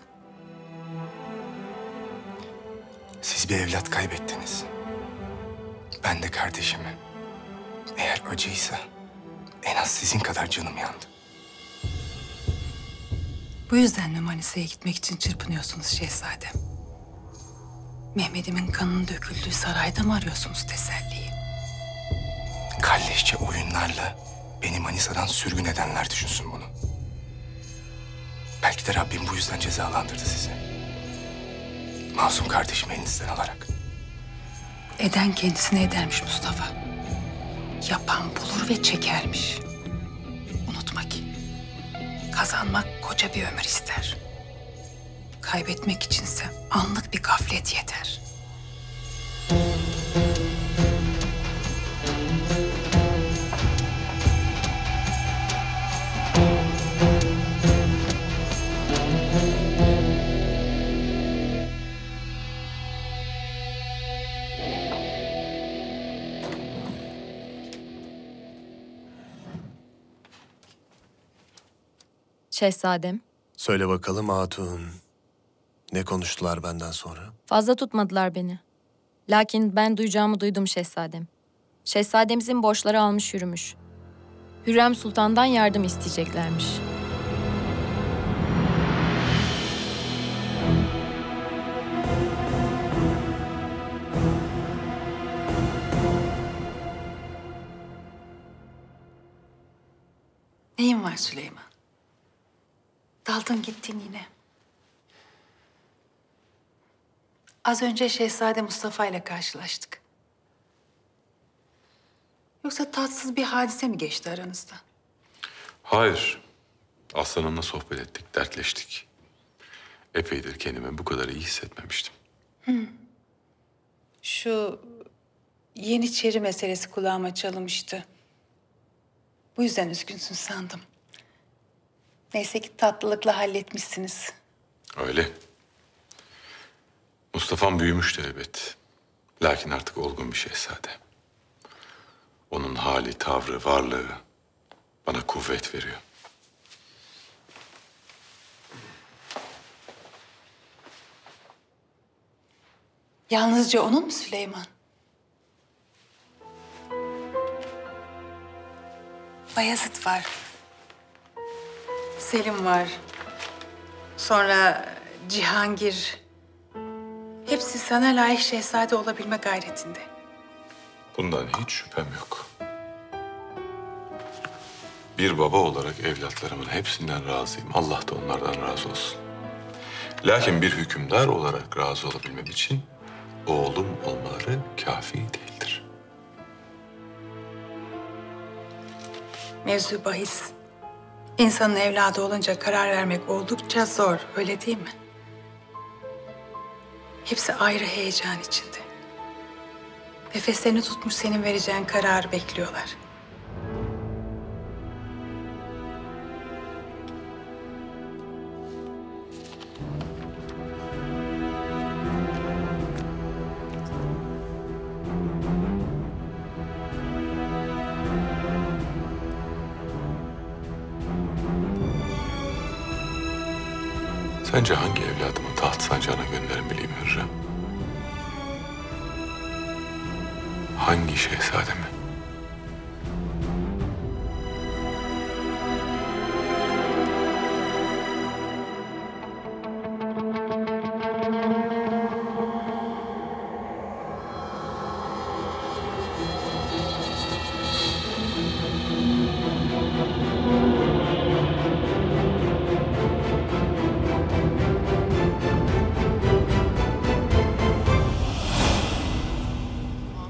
Siz bir evlat kaybettiniz. Ben de kardeşimi. Eğer acıysa en az sizin kadar canım yandı. Bu yüzden mi Manisa'ya gitmek için çırpınıyorsunuz şehzadem? Mehmet'imin kanının döküldüğü sarayda mı arıyorsunuz teselliyi? Kalleşçe oyunlarla beni Manisa'dan sürgün edenler düşünsün bunu. Belki de Rabbim bu yüzden cezalandırdı sizi. Masum kardeşimi elinizden alarak. Eden kendisine edermiş Mustafa. Yapan bulur ve çekermiş. Unutma ki kazanmak koca bir ömür ister. Kaybetmek içinse anlık bir gaflet yeter. Şehzadem. Söyle bakalım hatun. Ne konuştular benden sonra? Fazla tutmadılar beni. Lakin ben duyacağımı duydum şehzadem. Şehzademizin borçları almış yürümüş. Hürrem Sultan'dan yardım isteyeceklermiş. Neyin var Süleyman? Daldın gittin yine. Az önce Şehzade Mustafa ile karşılaştık. Yoksa tatsız bir hadise mi geçti aranızda? Hayır. Aslanımla sohbet ettik, dertleştik. Epeydir kendimi bu kadar iyi hissetmemiştim. Hmm. Şu Yeniçeri meselesi kulağıma çalınmıştı. Bu yüzden üzgünsün sandım. Neyse ki tatlılıkla halletmişsiniz. Öyle. Mustafa'm büyümüştü elbet. Lakin artık olgun bir şehzade. Onun hali, tavrı, varlığı bana kuvvet veriyor. Yalnızca onun mu Süleyman? Bayezid var. Selim var. Sonra Cihangir. Hepsi sana layık şehzade olabilme gayretinde. Bundan hiç şüphem yok. Bir baba olarak evlatlarımın hepsinden razıyım. Allah da onlardan razı olsun. Lakin bir hükümdar olarak razı olabilmem için oğlum olmaları kafi değildir. Mevzu bahis. İnsanın evladı olunca karar vermek oldukça zor, öyle değil mi? Hepsi ayrı heyecan içinde. Nefeslerini tutmuş senin vereceğin kararı bekliyorlar. Sence hangi evladımı taht sancağına gönderebileyim Hürrem? Hangi şehzademi?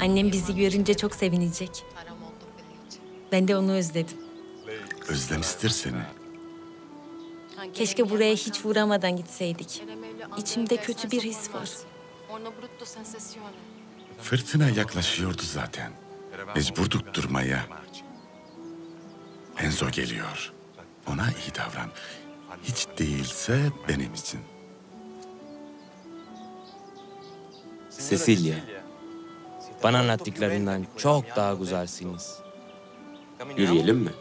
Annem bizi görünce çok sevinecek. Ben de onu özledim. Özlemiştir seni. Keşke buraya hiç uğramadan gitseydik. İçimde kötü bir his var. Fırtına yaklaşıyordu zaten. Mecburduk durmaya. Enzo geliyor. Ona iyi davran. Hiç değilse benim için. Cecilia. Bana anlattıklarından çok daha güzelsiniz. Yürüyelim mi?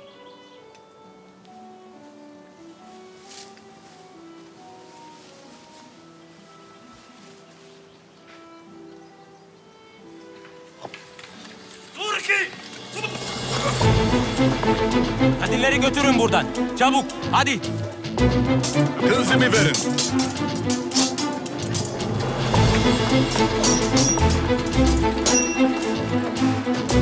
Kadınları götürün buradan. Çabuk, hadi. Kızımı verin.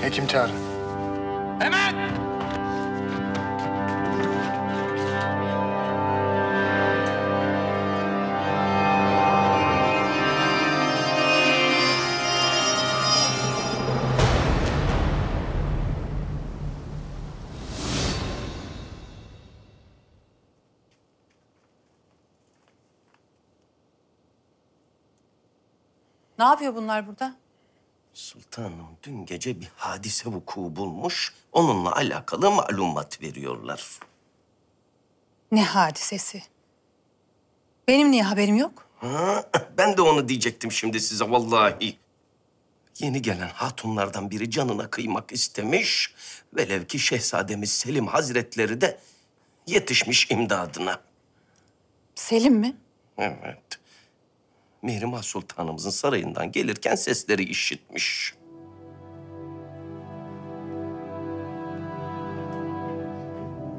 Hekim çağırın. Hemen! Ne yapıyor bunlar burada? Sultanım, dün gece bir hadise vuku bulmuş, onunla alakalı malumat veriyorlar. Ne hadisesi? Benim niye haberim yok? Ha, ben de onu diyecektim şimdi size vallahi. Yeni gelen hatunlardan biri canına kıymak istemiş. Velev ki Şehzademiz Selim Hazretleri de yetişmiş imdadına. Selim mi? Evet. Mihrimah Sultanımızın sarayından gelirken sesleri işitmiş.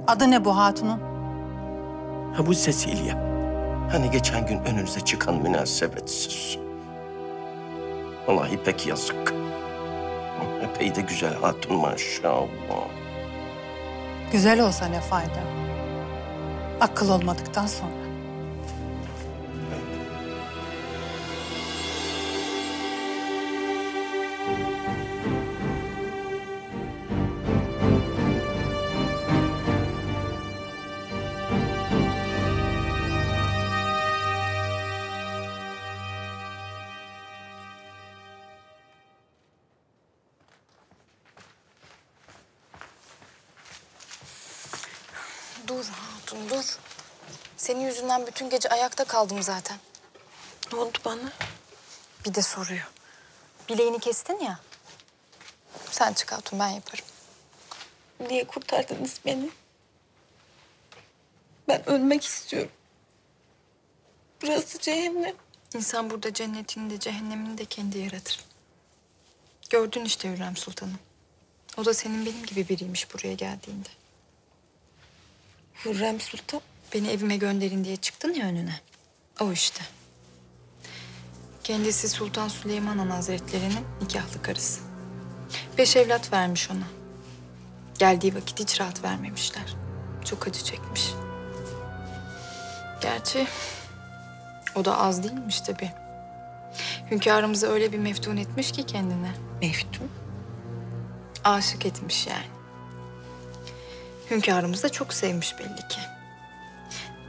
Adı ne bu hatunun? Ha, bu Cecilia. Hani geçen gün önünüze çıkan münasebetsiz. Vallahi pek yazık. Epey de güzel hatun maşallah. Güzel olsa ne fayda? Akıl olmadıktan sonra. Dur hatun, dur. Senin yüzünden bütün gece ayakta kaldım zaten. Ne oldu bana? Bir de soruyor. Bileğini kestin ya. Sen çık Hatun, ben yaparım. Niye kurtardınız beni? Ben ölmek istiyorum. Burası cehennem. İnsan burada cennetini de cehennemini de kendi yaratır. Gördün işte Hürrem Sultan'ım. O da senin benim gibi biriymiş buraya geldiğinde. Hürrem Sultan? Beni evime gönderin diye çıktın ya önüne. O işte. Kendisi Sultan Süleyman Han Hazretleri'nin nikahlı karısı. Beş evlat vermiş ona. Geldiği vakit hiç rahat vermemişler. Çok acı çekmiş. Gerçi o da az değilmiş tabii. Hünkârımızı öyle bir meftun etmiş ki kendine. Meftun? Aşık etmiş yani. Hünkârımızı da çok sevmiş belli ki.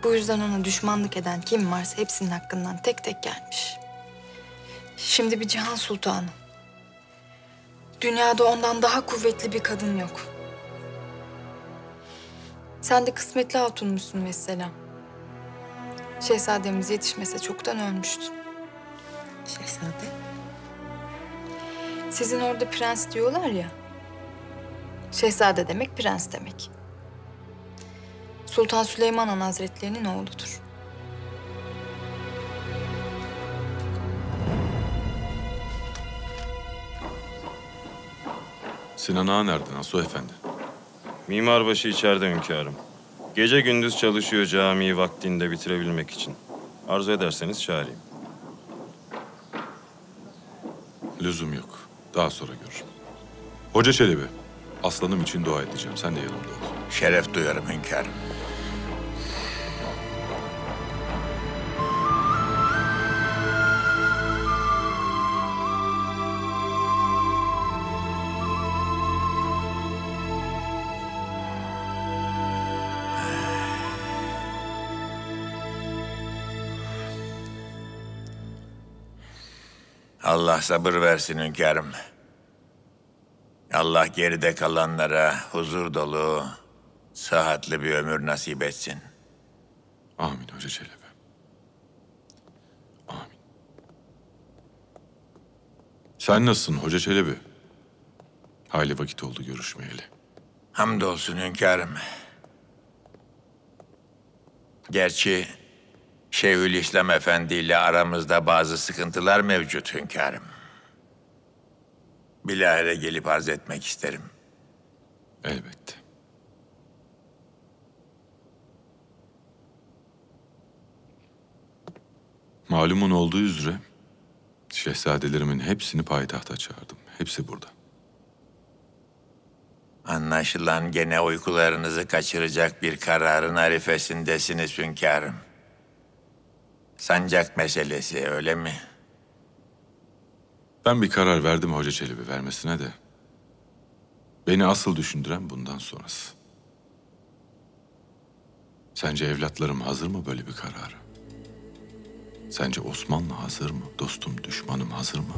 Bu yüzden ona düşmanlık eden kim varsa hepsinin hakkından tek tek gelmiş. Şimdi bir Cihan Sultanı. Dünyada ondan daha kuvvetli bir kadın yok. Sen de kısmetli hatunmuşsun mesela. Şehzademiz yetişmese çoktan ölmüştü. Şehzade? Sizin orada prens diyorlar ya. Şehzade demek prens demek. Sultan Süleyman Han Hazretleri'nin oğludur. Sinan Ağa nerede Nasuh Efendi? Mimarbaşı içeride hünkârım. Gece gündüz çalışıyor camiyi vaktinde bitirebilmek için. Arzu ederseniz çağırayım. Lüzum yok. Daha sonra görürüm. Hoca Çelebi, aslanım için dua edeceğim. Sen de yanımda ol. Şeref duyarım hünkârım. Allah sabır versin hünkârım. Allah geride kalanlara huzur dolu, sıhhatli bir ömür nasip etsin. Amin Hoca Çelebi. Amin. Sen nasılsın Hoca Çelebi? Hayli vakit oldu görüşmeyeli. Hamdolsun hünkârım. Gerçi Şeyhülislam Efendi ile aramızda bazı sıkıntılar mevcut hünkârım. Bilahare gelip arz etmek isterim. Elbette. Malumun olduğu üzere şehzadelerimin hepsini payitahta çağırdım. Hepsi burada. Anlaşılan gene uykularınızı kaçıracak bir kararın arifesindesiniz hünkârım. Sancak meselesi, öyle mi? Ben bir karar verdim Hoca Çelebi, vermesine de. Beni asıl düşündüren bundan sonrası. Sence evlatlarım hazır mı böyle bir karara? Sence Osmanlı hazır mı? Dostum, düşmanım hazır mı?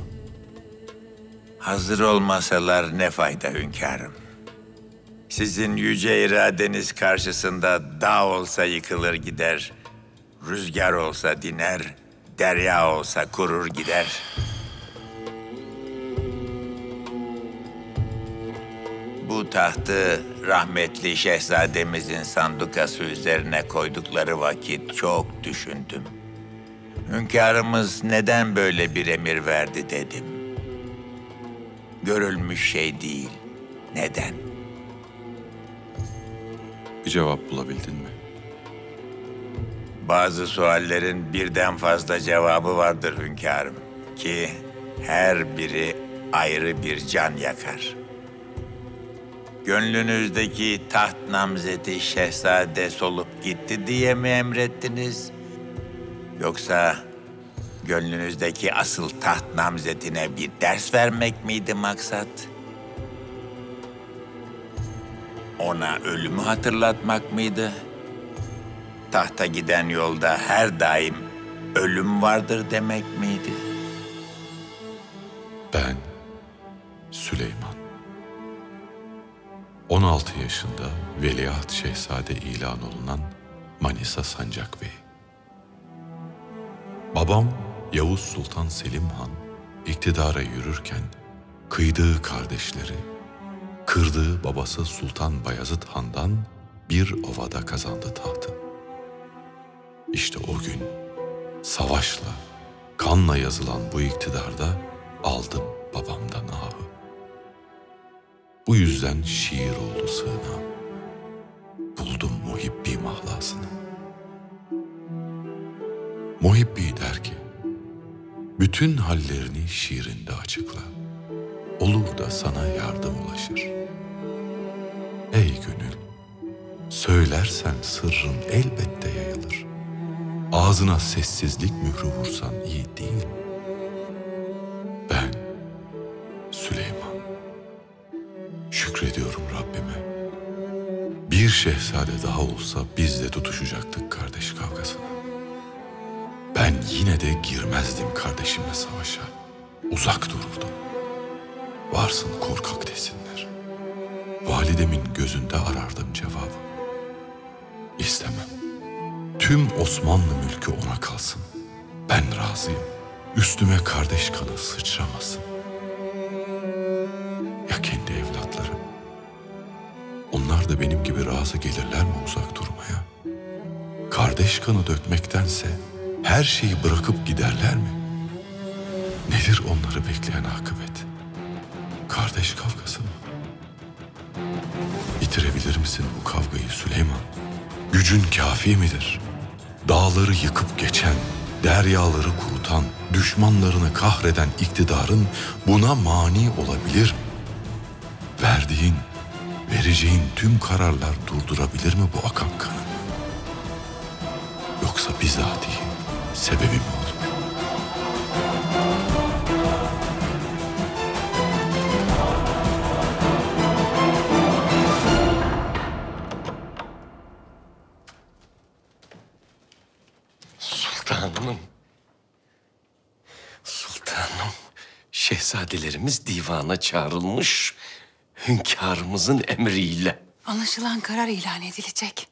Hazır olmasalar ne fayda hünkârım? Sizin yüce iradeniz karşısında dağ olsa yıkılır gider. Rüzgar olsa diner, derya olsa kurur gider. Bu tahtı rahmetli şehzademizin sandukası üzerine koydukları vakit çok düşündüm. Hünkârımız neden böyle bir emir verdi dedim. Görülmüş şey değil. Neden? Bir cevap bulabildin mi? Bazı suallerin birden fazla cevabı vardır hünkârım ki her biri ayrı bir can yakar. Gönlünüzdeki taht namzeti şehzade solup gitti diye mi emrettiniz? Yoksa gönlünüzdeki asıl taht namzetine bir ders vermek miydi maksat? Ona ölümü hatırlatmak mıydı? Tahta giden yolda her daim ölüm vardır demek miydi? Ben Süleyman. on altı yaşında veliaht şehzade ilan olunan Manisa Sancak Bey. Babam Yavuz Sultan Selim Han, iktidara yürürken kıydığı kardeşleri, kırdığı babası Sultan Bayezid Han'dan bir ovada kazandı tahtı. İşte o gün savaşla, kanla yazılan bu iktidarda aldım babamdan ahı. Bu yüzden şiir oldu sığınağım, buldum Muhibbi mahlasını. Muhibbi der ki, bütün hallerini şiirinde açıkla, olur da sana yardım ulaşır. Ey gönül, söylersen sırrın elbette yayılır. Ağzına sessizlik mührü vursan iyi değil. Ben, Süleyman, şükrediyorum Rabbime. Bir şehzade daha olsa biz de tutuşacaktık kardeş kavgasına. Ben yine de girmezdim kardeşimle savaşa, uzak dururdum. Varsın korkak desinler. Validemin gözünde arardım cevabı. İstemem. Tüm Osmanlı mülkü ona kalsın. Ben razıyım. Üstüme kardeş kanı sıçramasın. Ya kendi evlatlarım? Onlar da benim gibi razı gelirler mi uzak durmaya? Kardeş kanı dökmektense her şeyi bırakıp giderler mi? Nedir onları bekleyen akıbet? Kardeş kavgası mı? Bitirebilir misin bu kavgayı Süleyman? Gücün kafi midir? Dağları yıkıp geçen, deryaları kurutan, düşmanlarını kahreden iktidarın buna mani olabilir mi? Verdiğin, vereceğin tüm kararlar durdurabilir mi bu akan kanı? Yoksa bizatihi sebebi mi olur? Sultanım, sultanım, şehzadelerimiz divana çağrılmış, hünkârımızın emriyle. Anlaşılan karar ilan edilecek.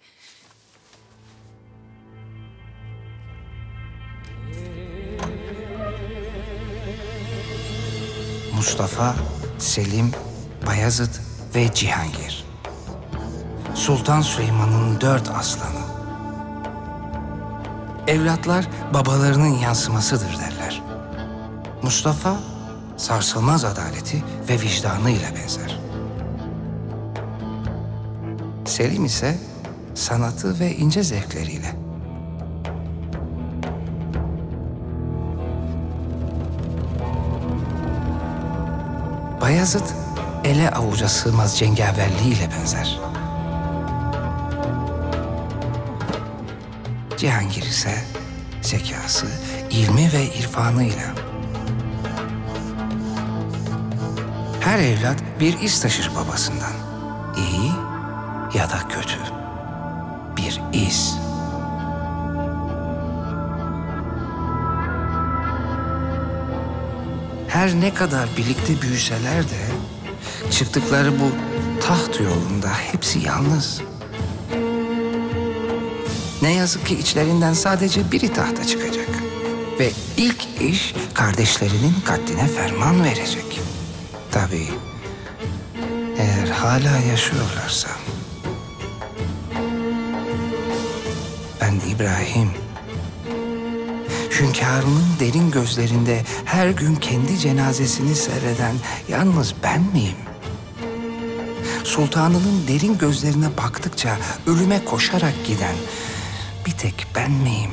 Mustafa, Selim, Bayezid ve Cihangir. Sultan Süleyman'ın dört aslanı. Evlatlar babalarının yansımasıdır derler. Mustafa, sarsılmaz adaleti ve vicdanıyla benzer. Selim ise sanatı ve ince zevkleriyle. Bayezid, ele avuca sığmaz cengaverliğiyle benzer. Cihangir ise zekası, ilmi ve irfanıyla. Her evlat bir iz taşır babasından. İyi ya da kötü. Bir iz. Her ne kadar birlikte büyüseler de çıktıkları bu taht yolunda hepsi yalnız. Ne yazık ki içlerinden sadece biri tahta çıkacak. Ve ilk iş kardeşlerinin katline ferman verecek. Tabii eğer hala yaşıyorlarsa. Ben İbrahim, hünkârının derin gözlerinde her gün kendi cenazesini seyreden yalnız ben miyim? Sultanının derin gözlerine baktıkça ölüme koşarak giden bir tek ben miyim?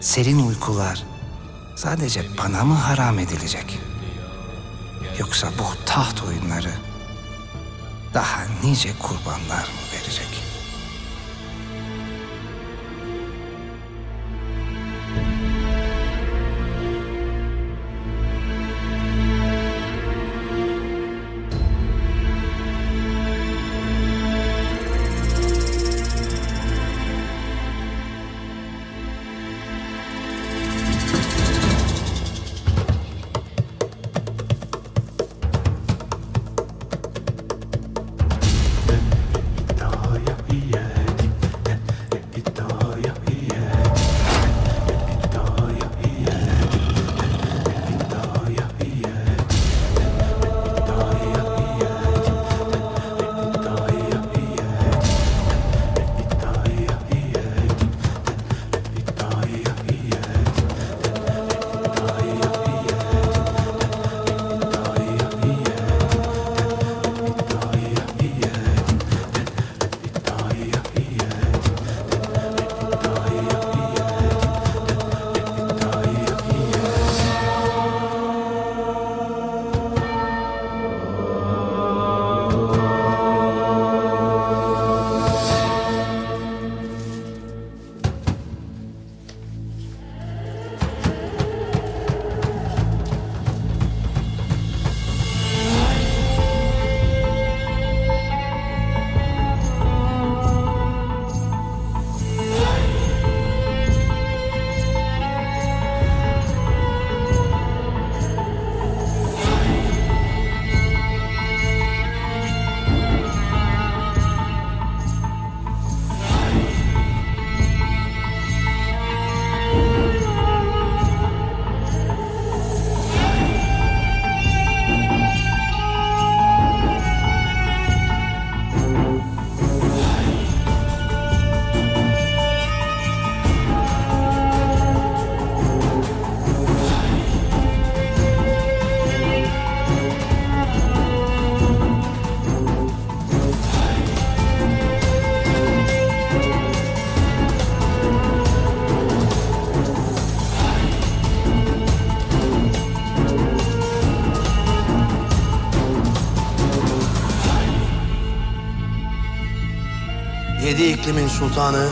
Serin uykular sadece bana mı haram edilecek? Yoksa bu taht oyunları daha nice kurbanlar mı verecek? Yedi iklimin sultanı,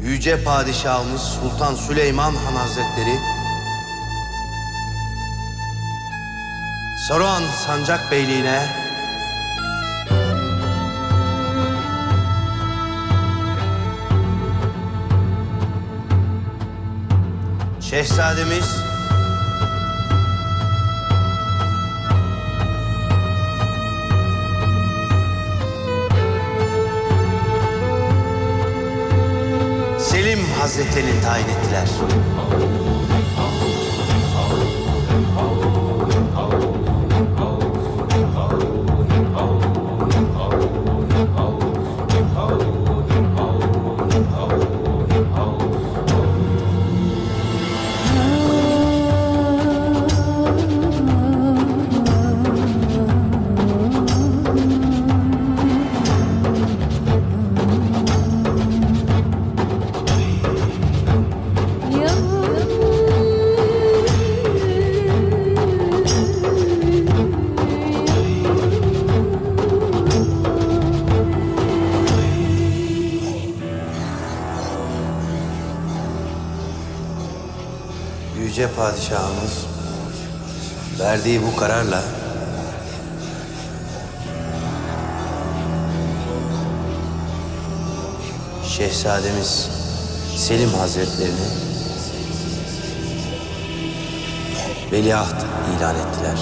yüce padişahımız Sultan Süleyman Han Hazretleri, Saruhan Sancak Beyliği'ne şehzademiz Selim Hazretleri'ni tayin ettiler. Yüce Padişahımız verdiği bu kararla Şehzademiz Selim Hazretlerini veliaht ilan ettiler.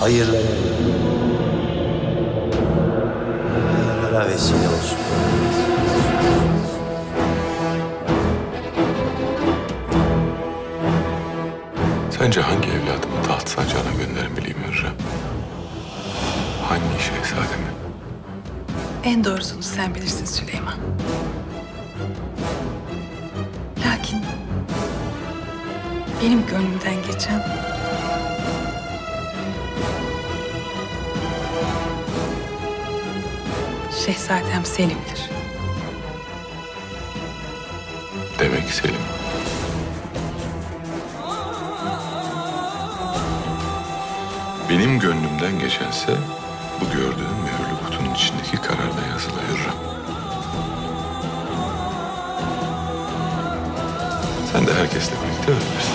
Hayırlara, hayırlara vesile olsun. Sence hangi evladımı taht sancağına göndermeliyim Hürrem? Hangi şehzademi? En doğrusunu sen bilirsin Süleyman. Lakin benim gönlümden geçen şehzadem Selim'dir. Demek Selim. Benim gönlümden geçense bu gördüğüm mühürlü kutunun içindeki kararda yazılı Hürrem. Sen de herkesle birlikte ölmüşsün.